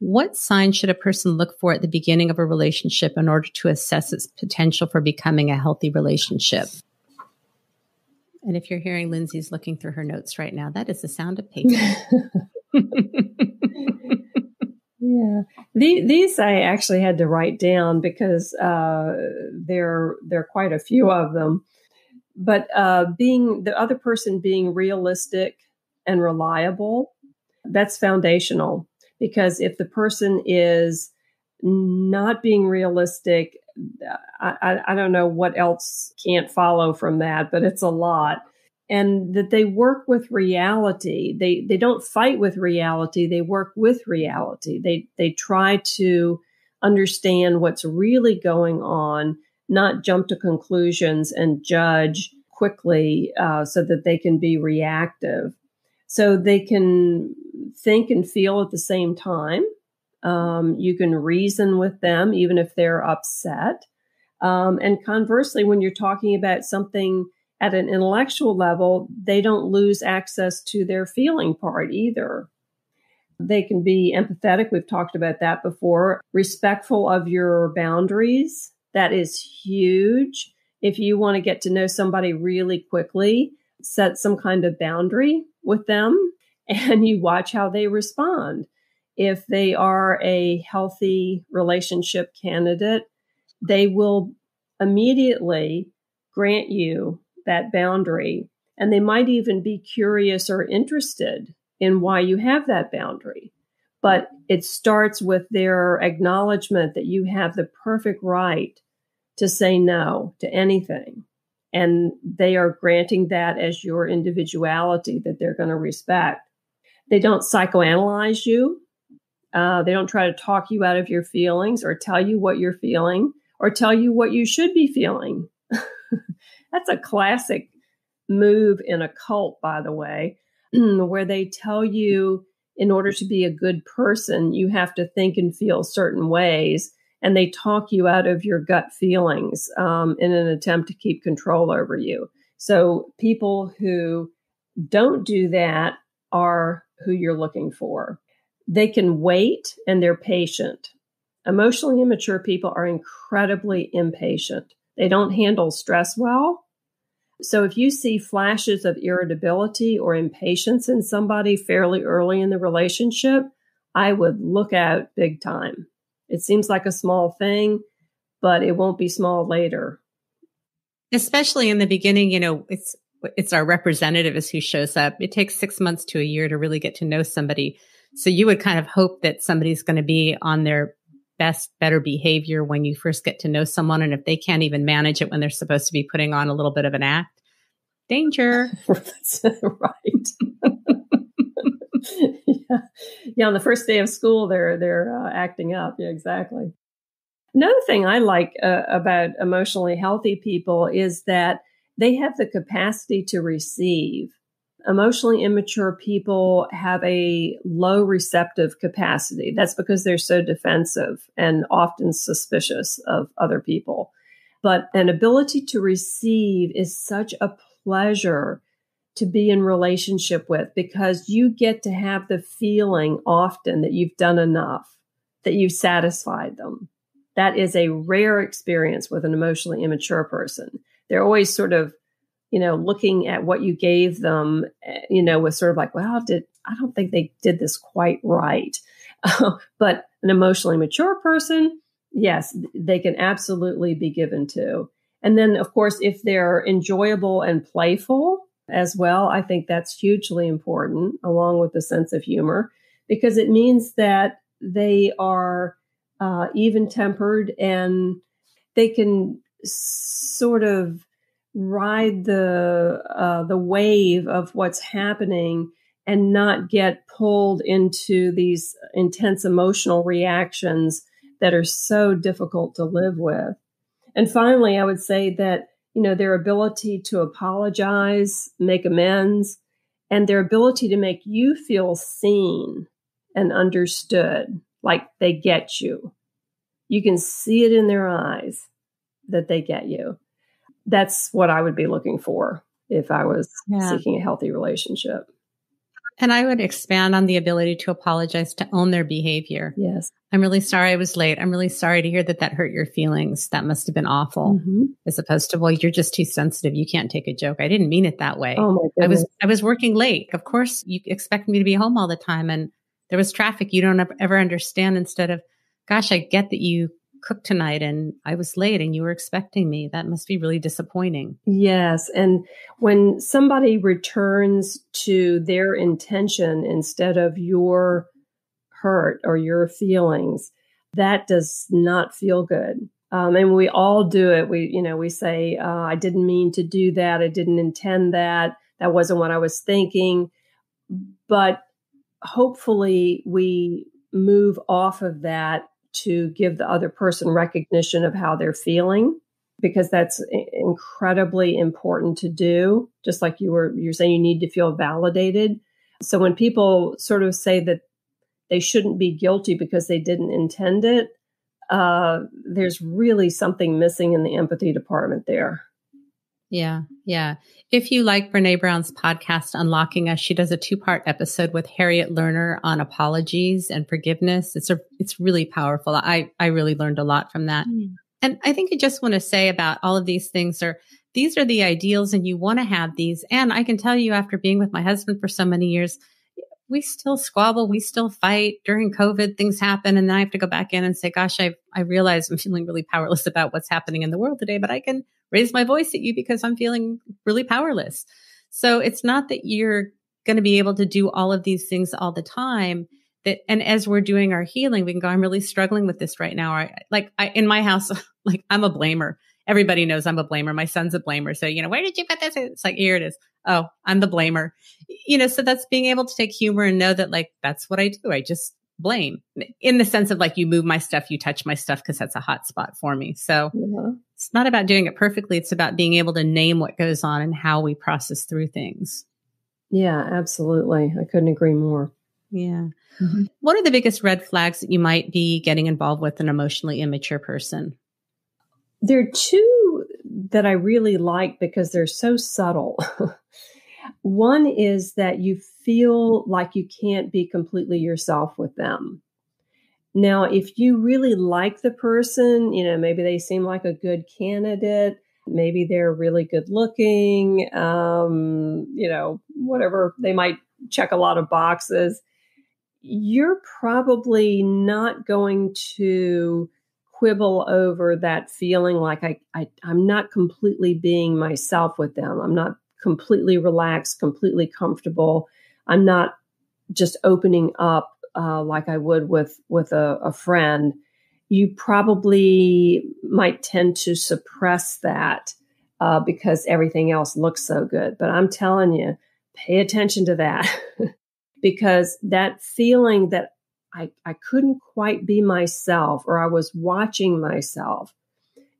What signs should a person look for at the beginning of a relationship in order to assess its potential for becoming a healthy relationship? And if you're hearing Lindsay's looking through her notes right now, that is the sound of paper. Yeah. The, these I actually had to write down because uh, there, there are quite a few of them. But uh, being the other person being realistic and reliable, that's foundational. Because if the person is not being realistic, I, I, I don't know what else can't follow from that, but it's a lot. And that they work with reality. They they don't fight with reality. They work with reality. They they try to understand what's really going on, not jump to conclusions and judge quickly uh, so that they can be reactive. So they can think and feel at the same time. Um, you can reason with them, even if they're upset. Um, and conversely, when you're talking about something at an intellectual level, they don't lose access to their feeling part either. They can be empathetic. We've talked about that before. Respectful of your boundaries. That is huge. If you want to get to know somebody really quickly, set some kind of boundary with them. And you watch how they respond. If they are a healthy relationship candidate, they will immediately grant you that boundary. And they might even be curious or interested in why you have that boundary. But it starts with their acknowledgement that you have the perfect right to say no to anything. And they are granting that as your individuality that they're going to respect. They don't psychoanalyze you. Uh, they don't try to talk you out of your feelings or tell you what you're feeling or tell you what you should be feeling. That's a classic move in a cult, by the way, where they tell you in order to be a good person, you have to think and feel certain ways. And they talk you out of your gut feelings um, in an attempt to keep control over you. So people who don't do that are who you're looking for. They can wait and they're patient. Emotionally immature people are incredibly impatient. They don't handle stress well. So if you see flashes of irritability or impatience in somebody fairly early in the relationship, I would look out big time. It seems like a small thing, but it won't be small later. Especially in the beginning, you know, it's it's our representative is who shows up. It takes six months to a year to really get to know somebody. So you would kind of hope that somebody's going to be on their best, better behavior when you first get to know someone. And if they can't even manage it when they're supposed to be putting on a little bit of an act, danger. Right. yeah. yeah. On the first day of school, they're, they're uh, acting up. Yeah, exactly. Another thing I like uh, about emotionally healthy people is that they have the capacity to receive. Emotionally immature people have a low receptive capacity. That's because they're so defensive and often suspicious of other people. But an ability to receive is such a pleasure to be in relationship with, because you get to have the feeling often that you've done enough, that you've satisfied them. That is a rare experience with an emotionally immature person. They're always sort of, you know, looking at what you gave them, you know, was sort of like, well, did, I don't think they did this quite right. But an emotionally mature person, yes, they can absolutely be given to. And then, of course, if they're enjoyable and playful as well, I think that's hugely important, along with the sense of humor, because it means that they are uh, even-tempered and they can sort of ride the uh, the wave of what's happening and not get pulled into these intense emotional reactions that are so difficult to live with. And finally, I would say that, you know, their ability to apologize, make amends, and their ability to make you feel seen and understood, like they get you. You can see it in their eyes that they get you. That's what I would be looking for if I was yeah. seeking a healthy relationship. And I would expand on the ability to apologize, to own their behavior. Yes. I'm really sorry I was late. I'm really sorry to hear that that hurt your feelings. That must have been awful. Mm-hmm. As opposed to, well, you're just too sensitive. You can't take a joke. I didn't mean it that way. Oh my goodness. I was, I was working late. Of course, you expect me to be home all the time. And there was traffic you don't ever understand, instead of, gosh, I get that you cook tonight and I was late and you were expecting me. That must be really disappointing. Yes. And when somebody returns to their intention instead of your hurt or your feelings, that does not feel good. Um, and we all do it. We, you know, we say, uh, I didn't mean to do that. I didn't intend that. That wasn't what I was thinking. But hopefully we move off of that to give the other person recognition of how they're feeling, because that's incredibly important to do. Just like you were, you're saying you need to feel validated. So when people sort of say that they shouldn't be guilty because they didn't intend it, uh, there's really something missing in the empathy department there. Yeah. Yeah. If you like Brene Brown's podcast, Unlocking Us, she does a two-part episode with Harriet Lerner on apologies and forgiveness. It's a, it's really powerful. I, I really learned a lot from that. Mm. And I think I just want to say about all of these things are, these are the ideals and you want to have these. And I can tell you, after being with my husband for so many years, we still squabble. We still fight. During COVID, things happen. And then I have to go back in and say, gosh, I I realize I'm feeling really powerless about what's happening in the world today, but I can raise my voice at you because I'm feeling really powerless. So it's not that you're going to be able to do all of these things all the time. That, and as we're doing our healing, we can go, I'm really struggling with this right now. Or I, like I, in my house, like I'm a blamer. Everybody knows I'm a blamer. My son's a blamer. So, you know, where did you put this? It's like, here it is. Oh, I'm the blamer. You know, so that's being able to take humor and know that, like, that's what I do. I just blame, in the sense of, like, you move my stuff, you touch my stuff, because that's a hot spot for me. So mm-hmm. It's not about doing it perfectly. It's about being able to name what goes on and how we process through things. Yeah, absolutely. I couldn't agree more. Yeah. Mm-hmm. What are the biggest red flags that you might be getting involved with an emotionally immature person? There are two that I really like because they're so subtle. One is that you feel like you can't be completely yourself with them. Now, if you really like the person, you know, maybe they seem like a good candidate, maybe they're really good looking, um, you know, whatever, they might check a lot of boxes, you're probably not going to quibble over that feeling like I, I, I'm not completely being myself with them. I'm not completely relaxed, completely comfortable. I'm not just opening up uh, like I would with, with a, a friend. You probably might tend to suppress that uh, because everything else looks so good. But I'm telling you, pay attention to that because that feeling that I, I couldn't quite be myself or I was watching myself,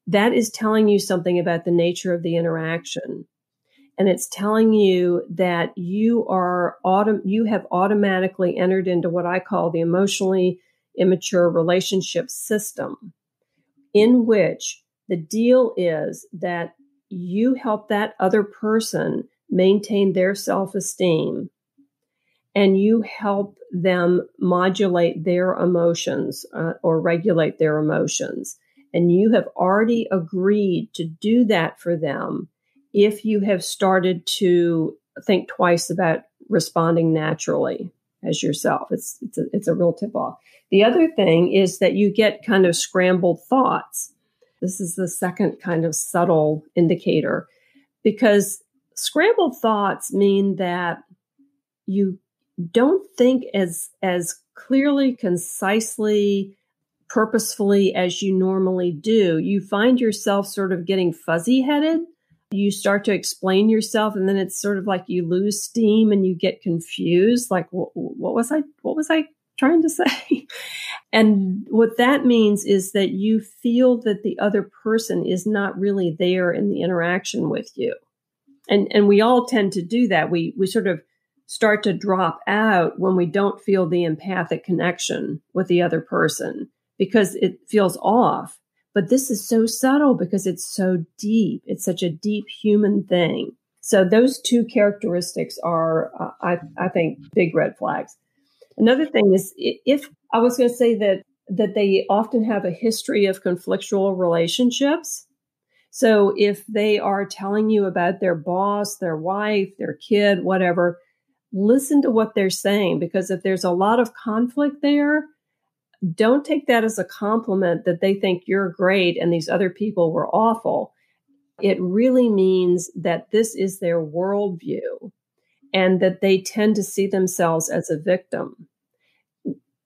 that is telling you something about the nature of the interaction. And it's telling you that you are autom- you have automatically entered into what I call the emotionally immature relationship system, in which the deal is that you help that other person maintain their self-esteem and you help them modulate their emotions uh, or regulate their emotions. And you have already agreed to do that for them if you have started to think twice about responding naturally as yourself. It's it's a, it's a real tip-off. The other thing is that you get kind of scrambled thoughts. This is the second kind of subtle indicator, because scrambled thoughts mean that you don't think as as clearly, concisely, purposefully as you normally do. You find yourself sort of getting fuzzy-headed. You start to explain yourself, and then it's sort of like you lose steam and you get confused. Like, what, what was I? What was I trying to say? And what that means is that you feel that the other person is not really there in the interaction with you, and and we all tend to do that. We we sort of start to drop out when we don't feel the empathic connection with the other person because it feels off. But this is so subtle because it's so deep. It's such a deep human thing. So those two characteristics are, uh, I, I think, big red flags. Another thing is, if I was going to say that that they often have a history of conflictual relationships. So if they are telling you about their boss, their wife, their kid, whatever, listen to what they're saying, because if there's a lot of conflict there, don't take that as a compliment that they think you're great and these other people were awful. It really means that this is their worldview and that they tend to see themselves as a victim.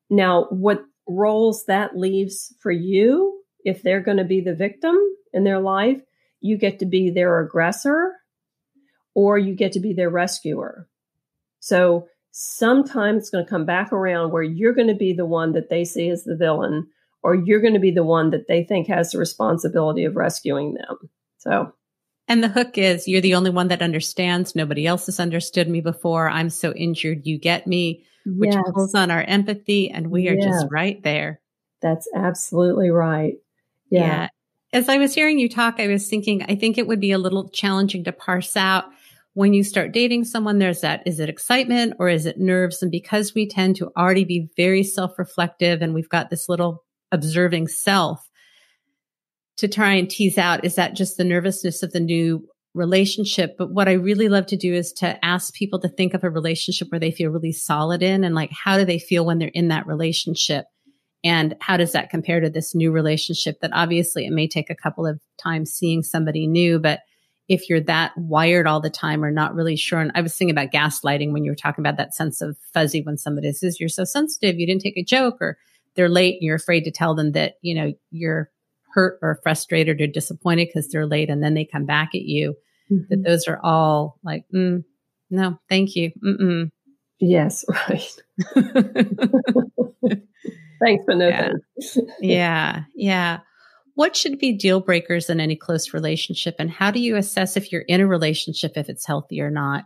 Now, what roles that leaves for you, if they're going to be the victim in their life, you get to be their aggressor or you get to be their rescuer. So sometimes it's going to come back around where you're going to be the one that they see as the villain, or you're going to be the one that they think has the responsibility of rescuing them. So, and the hook is, you're the only one that understands. Nobody else has understood me before. I'm so injured. You get me, which yes. pulls on our empathy. And we are yes. just right there. That's absolutely right. Yeah. yeah. As I was hearing you talk, I was thinking, I think it would be a little challenging to parse out. When you start dating someone, there's that, is it excitement or is it nerves? And because we tend to already be very self-reflective and we've got this little observing self to try and tease out, is that just the nervousness of the new relationship? But what I really love to do is to ask people to think of a relationship where they feel really solid in, and like, how do they feel when they're in that relationship? And how does that compare to this new relationship that obviously it may take a couple of times seeing somebody new, but if you're that wired all the time or not really sure. And I was thinking about gaslighting when you were talking about that sense of fuzzy when somebody says, you're so sensitive, you didn't take a joke, or they're late and you're afraid to tell them that, you know, you're hurt or frustrated or disappointed because they're late and then they come back at you. Mm-hmm. That those are all like, mm, no, thank you. Mm-mm. Yes, right. Thanks for nothing. Yeah, yeah. yeah. What should be deal breakers in any close relationship? And how do you assess if you're in a relationship, if it's healthy or not?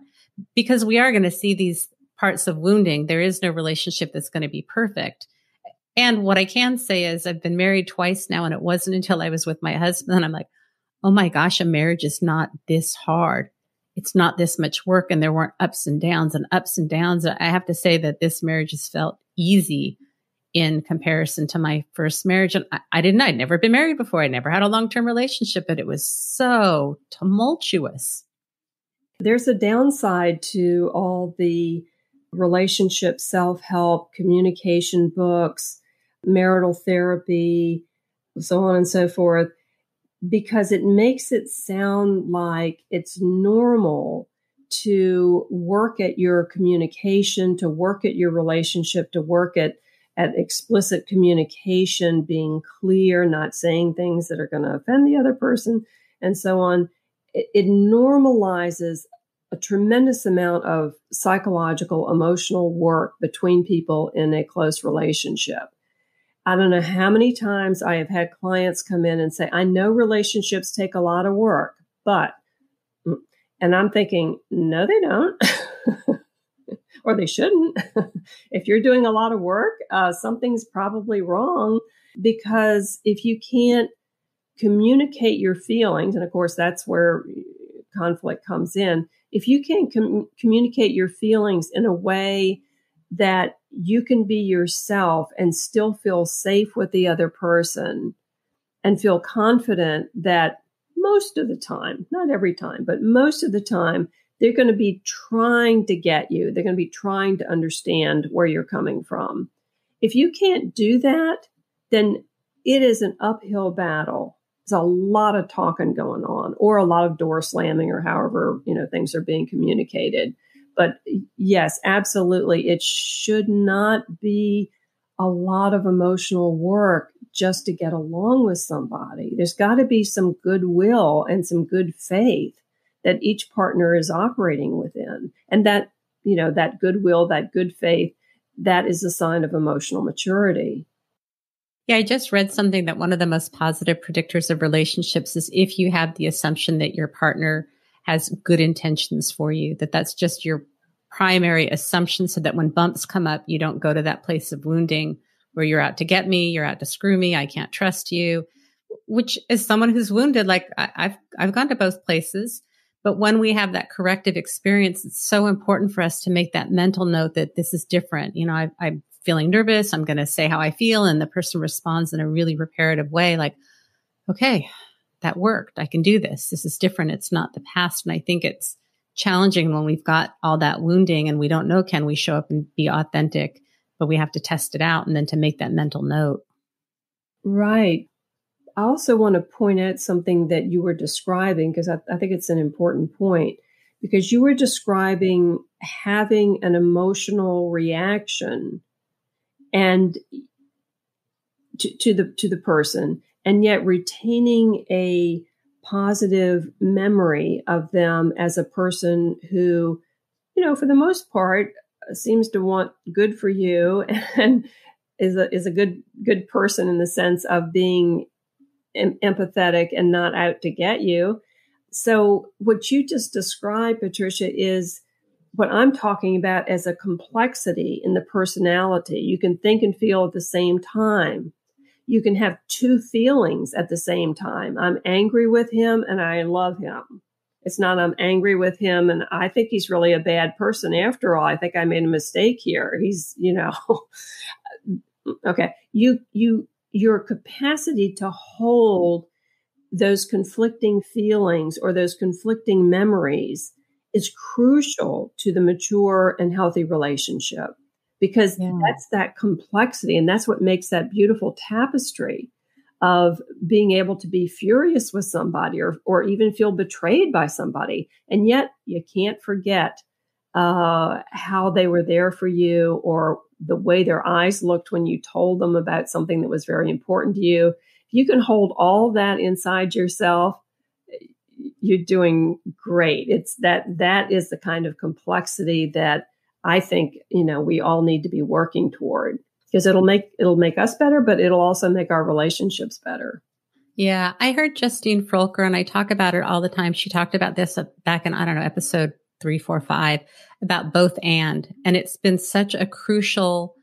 Because we are going to see these parts of wounding. There is no relationship that's going to be perfect. And what I can say is I've been married twice now, and it wasn't until I was with my husband, and I'm like, oh my gosh, a marriage is not this hard. it's not this much work and there weren't ups and downs and ups and downs. I have to say that this marriage has felt easy in comparison to my first marriage. And I, I didn't, I'd never been married before. I never had a long-term relationship, but it was so tumultuous. There's a downside to all the relationship, self-help, communication books, marital therapy, so on and so forth, because it makes it sound like it's normal to work at your communication, to work at your relationship, to work at, at explicit communication, being clear, not saying things that are going to offend the other person, and so on. It, it normalizes a tremendous amount of psychological, emotional work between people in a close relationship. I don't know how many times I have had clients come in and say, I know relationships take a lot of work, but, and I'm thinking, no, they don't, or they shouldn't. If you're doing a lot of work, uh, something's probably wrong, because if you can't communicate your feelings, and of course, that's where conflict comes in. If you can't com- communicate your feelings in a way that you can be yourself and still feel safe with the other person and feel confident that most of the time, not every time, but most of the time, they're going to be trying to get you. They're going to be trying to understand where you're coming from. If you can't do that, then it is an uphill battle. There's a lot of talking going on, or a lot of door slamming, or however, you know, things are being communicated. But yes, absolutely. It should not be a lot of emotional work just to get along with somebody. There's got to be some goodwill and some good faith that each partner is operating within. And that, you know, that goodwill, that good faith, that is a sign of emotional maturity. Yeah, I just read something that one of the most positive predictors of relationships is if you have the assumption that your partner has good intentions for you, that that's just your primary assumption, so that when bumps come up, you don't go to that place of wounding where you're out to get me, you're out to screw me, I can't trust you, which is someone who's wounded. Like I, I've, I've gone to both places, but when we have that corrective experience, it's so important for us to make that mental note that this is different. You know, I, I'm feeling nervous. I'm going to say how I feel. And the person responds in a really reparative way. Like, okay, that worked. I can do this. This is different. It's not the past. And I think it's challenging when we've got all that wounding and we don't know, can we show up and be authentic, but we have to test it out and then to make that mental note. Right. I also want to point out something that you were describing, because I, I think it's an important point, because you were describing having an emotional reaction and to, to the, to the person, and yet retaining a positive memory of them as a person who, you know, for the most part, seems to want good for you and is a, is a good good person in the sense of being em- empathetic and not out to get you. So what you just described, Patricia, is what I'm talking about as a complexity in the personality. You can think and feel at the same time. You can have two feelings at the same time. I'm angry with him and I love him. It's not I'm angry with him and I think he's really a bad person. After all, I think I made a mistake here. He's, you know, okay. You, you, your capacity to hold those conflicting feelings or those conflicting memories is crucial to the mature and healthy relationship. Because yeah. that's that complexity, and that's what makes that beautiful tapestry of being able to be furious with somebody or or even feel betrayed by somebody. And yet you can't forget uh, how they were there for you, or the way their eyes looked when you told them about something that was very important to you. If you can hold all that inside yourself, you're doing great. It's that that is the kind of complexity that I think, you know, we all need to be working toward, because it'll make it'll make us better, but it'll also make our relationships better. Yeah, I heard Justine Froelker, and I talk about her all the time. She talked about this back in, I don't know, episode three, four, five, about both and. And it's been such a crucial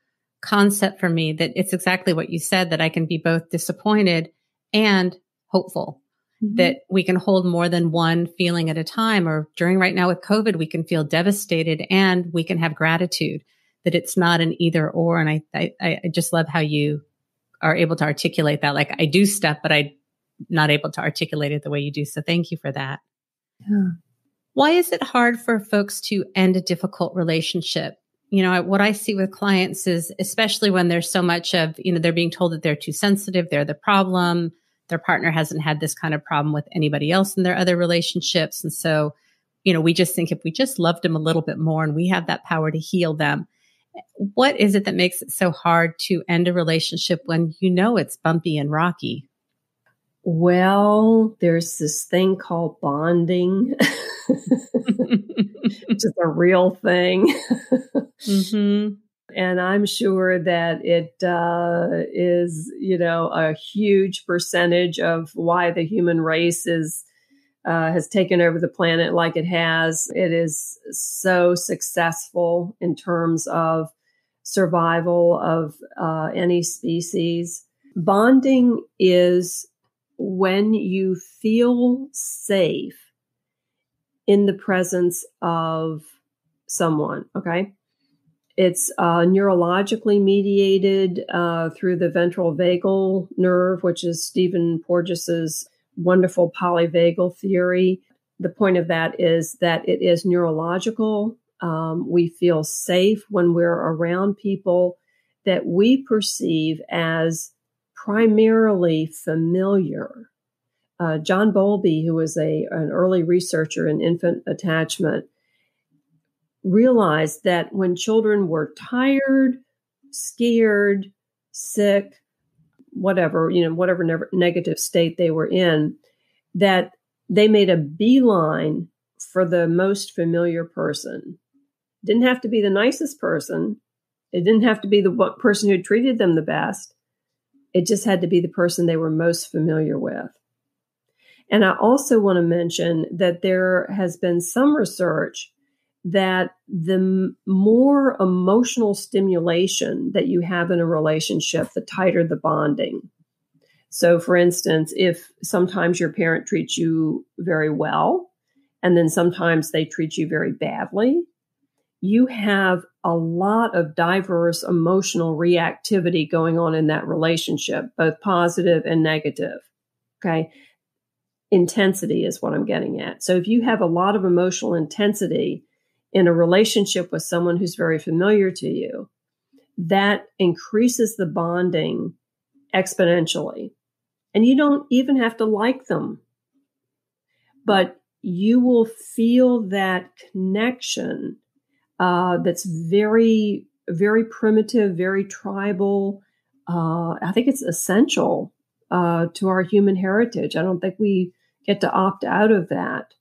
concept for me that it's exactly what you said, that I can be both disappointed and hopeful. mm-hmm. that we can hold more than one feeling at a time. Or during right now with COVID, we can feel devastated and we can have gratitude, that it's not an either or. And I, I, I just love how you are able to articulate that. Like, I do stuff, but I'm not able to articulate it the way you do. So thank you for that. Yeah. Why is it hard for folks to end a difficult relationship? You know, what I see with clients is, especially when there's so much of, you know, they're being told that they're too sensitive, they're the problem, their partner hasn't had this kind of problem with anybody else in their other relationships. And so, you know, we just think if we just loved them a little bit more and we have that power to heal them. What is it that makes it so hard to end a relationship when you know it's bumpy and rocky? Well, there's this thing called bonding. It's a real thing. Mm-hmm. And I'm sure that it uh, is, you know, a huge percentage of why the human race is Uh, has taken over the planet like it has. It is so successful in terms of survival of uh, any species. Bonding is when you feel safe in the presence of someone, okay? It's uh, neurologically mediated uh, through the ventral vagal nerve, which is Stephen Porges's wonderful polyvagal theory. The point of that is that it is neurological. Um, we feel safe when we're around people that we perceive as primarily familiar. Uh, John Bowlby, who was a, an early researcher in infant attachment, realized that when children were tired, scared, sick, whatever, you know, whatever ne- negative state they were in, that they made a beeline for the most familiar person. Didn't have to be the nicest person. It didn't have to be the one person who treated them the best. It just had to be the person they were most familiar with. And I also want to mention that there has been some research that the m- more emotional stimulation that you have in a relationship, the tighter the bonding. So for instance, if sometimes your parent treats you very well, and then sometimes they treat you very badly, you have a lot of diverse emotional reactivity going on in that relationship, both positive and negative. Okay. Intensity is what I'm getting at. So if you have a lot of emotional intensity in a relationship with someone who's very familiar to you, that increases the bonding exponentially. And you don't even have to like them, but you will feel that connection uh, that's very, very primitive, very tribal. Uh, I think it's essential uh, to our human heritage. I don't think we get to opt out of that.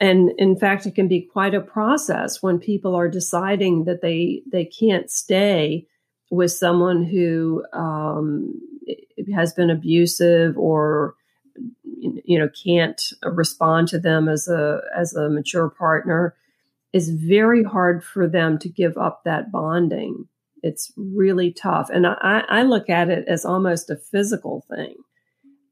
And in fact, it can be quite a process when people are deciding that they they can't stay with someone who um, has been abusive or, you know, can't respond to them as a as a mature partner. It's very hard for them to give up that bonding. It's really tough. And I, I look at it as almost a physical thing.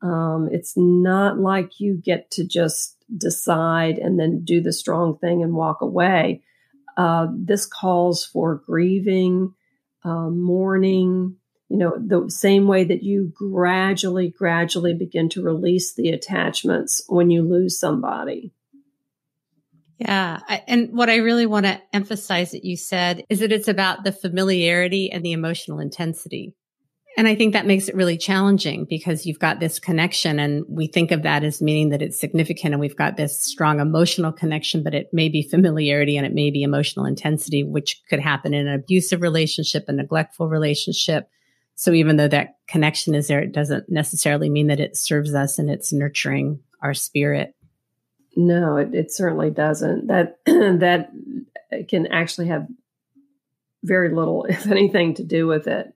Um, it's not like you get to just decide and then do the strong thing and walk away. Uh, this calls for grieving, uh, mourning, you know, the same way that you gradually, gradually begin to release the attachments when you lose somebody. Yeah. I, and what I really want to emphasize that you said is that it's about the familiarity and the emotional intensity. And I think that makes it really challenging because you've got this connection and we think of that as meaning that it's significant and we've got this strong emotional connection, but it may be familiarity and it may be emotional intensity, which could happen in an abusive relationship, a neglectful relationship. So even though that connection is there, it doesn't necessarily mean that it serves us and it's nurturing our spirit. No, it, it certainly doesn't. That that can actually have very little, if anything, to do with it.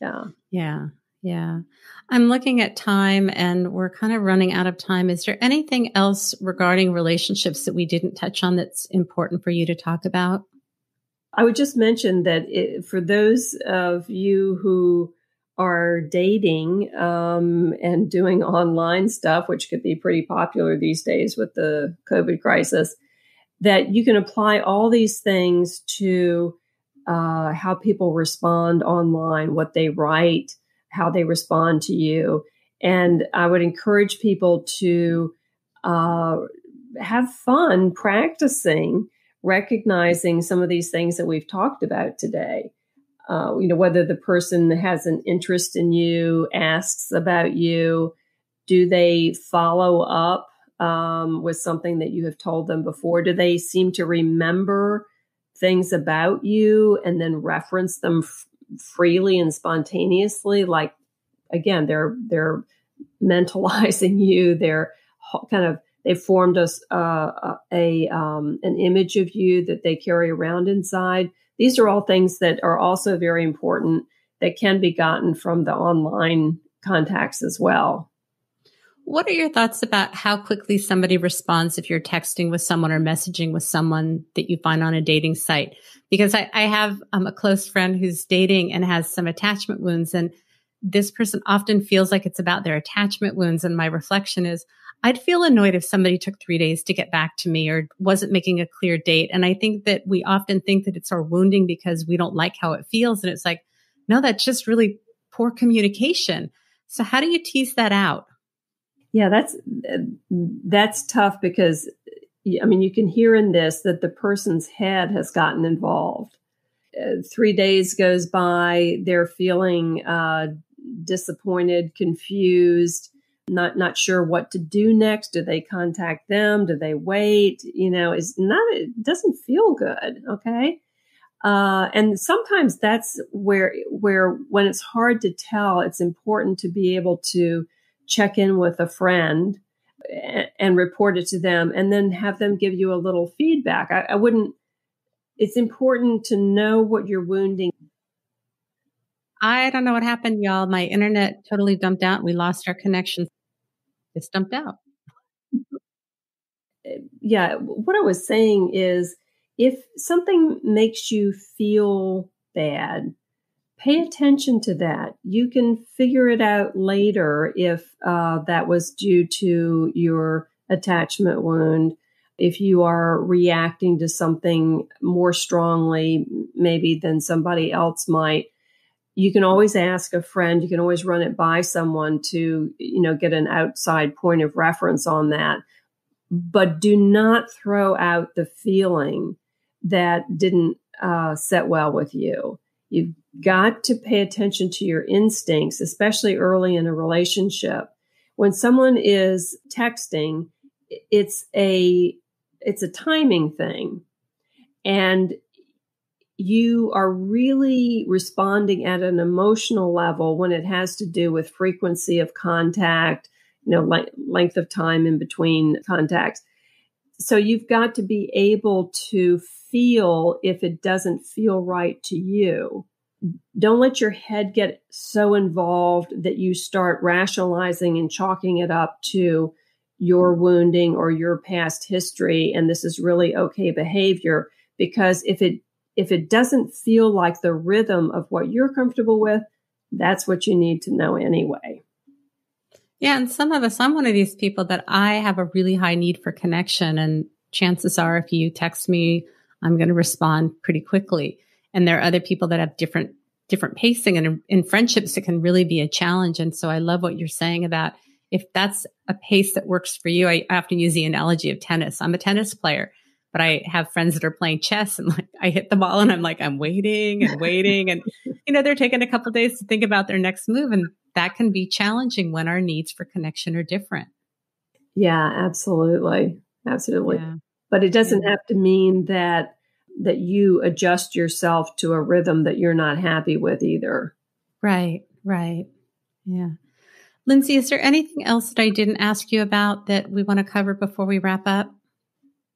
Yeah. Yeah. Yeah. I'm looking at time and we're kind of running out of time. Is there anything else regarding relationships that we didn't touch on that's important for you to talk about? I would just mention that it, for those of you who are dating um, and doing online stuff, which could be pretty popular these days with the COVID crisis, that you can apply all these things to uh, how people respond online, what they write, how they respond to you. And I would encourage people to uh, have fun practicing recognizing some of these things that we've talked about today. Uh, you know, whether the person has an interest in you, asks about you, do they follow up um, with something that you have told them before? Do they seem to remember things about you and then reference them f- freely and spontaneously? Like, again, they're they're mentalizing you. They're kind of they formed us uh, a um, an image of you that they carry around inside. These are all things that are also very important that can be gotten from the online contacts as well. What are your thoughts about how quickly somebody responds if you're texting with someone or messaging with someone that you find on a dating site? Because I, I have um, a close friend who's dating and has some attachment wounds, and this person often feels like it's about their attachment wounds. And my reflection is, I'd feel annoyed if somebody took three days to get back to me or wasn't making a clear date. And I think that we often think that it's our wounding because we don't like how it feels. And it's like, no, that's just really poor communication. So how do you tease that out? Yeah, that's, that's tough because, I mean, you can hear in this that the person's head has gotten involved. Uh, three days goes by, they're feeling uh, disappointed, confused, Not not sure what to do next. Do they contact them? Do they wait? You know, it's not. It doesn't feel good. Okay, uh, and sometimes that's where where when it's hard to tell, it's important to be able to check in with a friend and, and report it to them, and then have them give you a little feedback. I, I wouldn't. It's important to know what you're wounding. I don't know what happened, y'all. My internet totally dumped out. We lost our connection. It's dumped out. Yeah. What I was saying is, if something makes you feel bad, pay attention to that. You can figure it out later if uh, that was due to your attachment wound. If you are reacting to something more strongly, maybe than somebody else might, you can always ask a friend, you can always run it by someone to, you know, get an outside point of reference on that. But do not throw out the feeling that didn't uh, set well with you. You've got to pay attention to your instincts, especially early in a relationship. When someone is texting, it's a it's a timing thing. And you are really responding at an emotional level when it has to do with frequency of contact, you know, le- length of time in between contacts. So you've got to be able to feel if it doesn't feel right to you. Don't let your head get so involved that you start rationalizing and chalking it up to your wounding or your past history, and this is really okay behavior, because if it If it doesn't feel like the rhythm of what you're comfortable with, that's what you need to know anyway. Yeah. And some of us, I'm one of these people that I have a really high need for connection. And chances are, if you text me, I'm going to respond pretty quickly. And there are other people that have different, different pacing, and in friendships, it can really be a challenge. And so I love what you're saying about if that's a pace that works for you. I often use the analogy of tennis. I'm a tennis player, but I have friends that are playing chess, and like I hit the ball and I'm like, I'm waiting and waiting. And, you know, they're taking a couple of days to think about their next move. And that can be challenging when our needs for connection are different. Yeah, absolutely. Absolutely. Yeah. But it doesn't yeah. have to mean that, that you adjust yourself to a rhythm that you're not happy with either. Right. Right. Yeah. Lindsay, is there anything else that I didn't ask you about that we want to cover before we wrap up?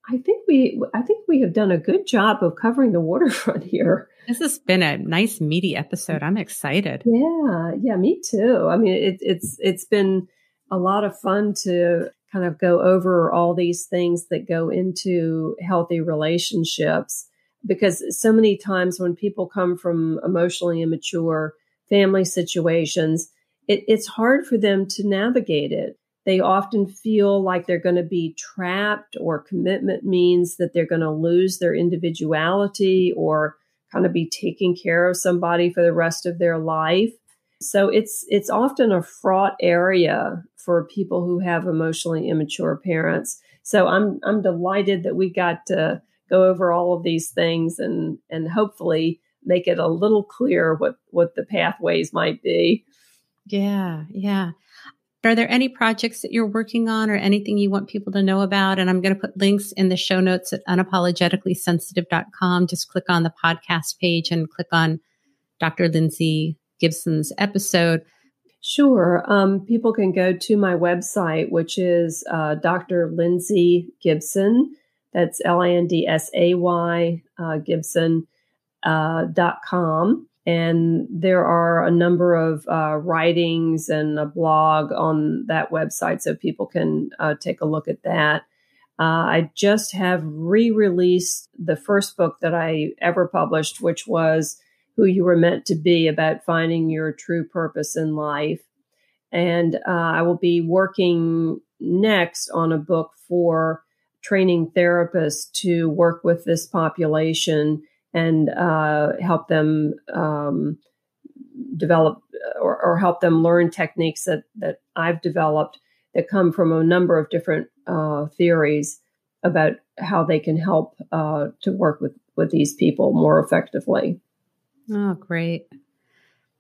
I think we, I think we have done a good job of covering the waterfront here. This has been a nice meaty episode. I'm excited. Yeah. Yeah. Me too. I mean, it, it's, it's been a lot of fun to kind of go over all these things that go into healthy relationships, because so many times when people come from emotionally immature family situations, it, it's hard for them to navigate it. They often feel like they're going to be trapped, or commitment means that they're going to lose their individuality or kind of be taking care of somebody for the rest of their life. So it's it's often a fraught area for people who have emotionally immature parents. So I'm I'm delighted that we got to go over all of these things and and hopefully make it a little clearer what what the pathways might be. Yeah, yeah. Are there any projects that you're working on or anything you want people to know about? And I'm going to put links in the show notes at unapologetically sensitive dot com. Just click on the podcast page and click on Doctor Lindsay Gibson's episode. Sure. Um, people can go to my website, which is uh, Doctor Lindsay Gibson. That's L I N D S A Y uh, Gibson uh, dot com. And there are a number of uh, writings and a blog on that website, so people can uh, take a look at that. Uh, I just have re-released the first book that I ever published, which was Who You Were Meant to Be, about finding your true purpose in life. And uh, I will be working next on a book for training therapists to work with this population and uh, help them um, develop or, or help them learn techniques that, that I've developed that come from a number of different uh, theories about how they can help uh, to work with, with these people more effectively. Oh, great.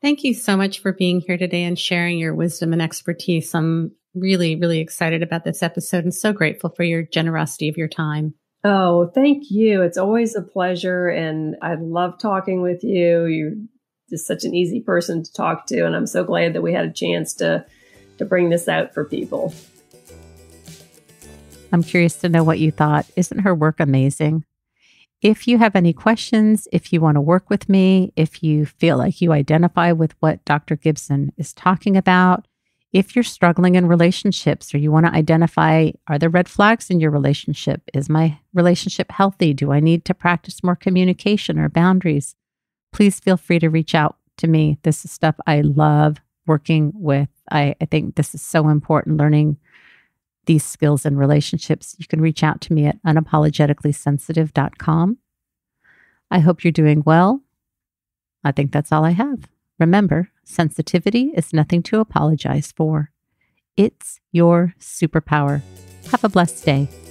Thank you so much for being here today and sharing your wisdom and expertise. I'm really, really excited about this episode and so grateful for your generosity of your time. Oh, thank you. It's always a pleasure. And I love talking with you. You're just such an easy person to talk to. And I'm so glad that we had a chance to, to bring this out for people. I'm curious to know what you thought. Isn't her work amazing? If you have any questions, if you want to work with me, if you feel like you identify with what Doctor Gibson is talking about, if you're struggling in relationships or you want to identify, are there red flags in your relationship? Is my relationship healthy? Do I need to practice more communication or boundaries? Please feel free to reach out to me. This is stuff I love working with. I, I think this is so important, learning these skills in relationships. You can reach out to me at unapologetically sensitive dot com. I hope you're doing well. I think that's all I have. Remember, sensitivity is nothing to apologize for. It's your superpower. Have a blessed day.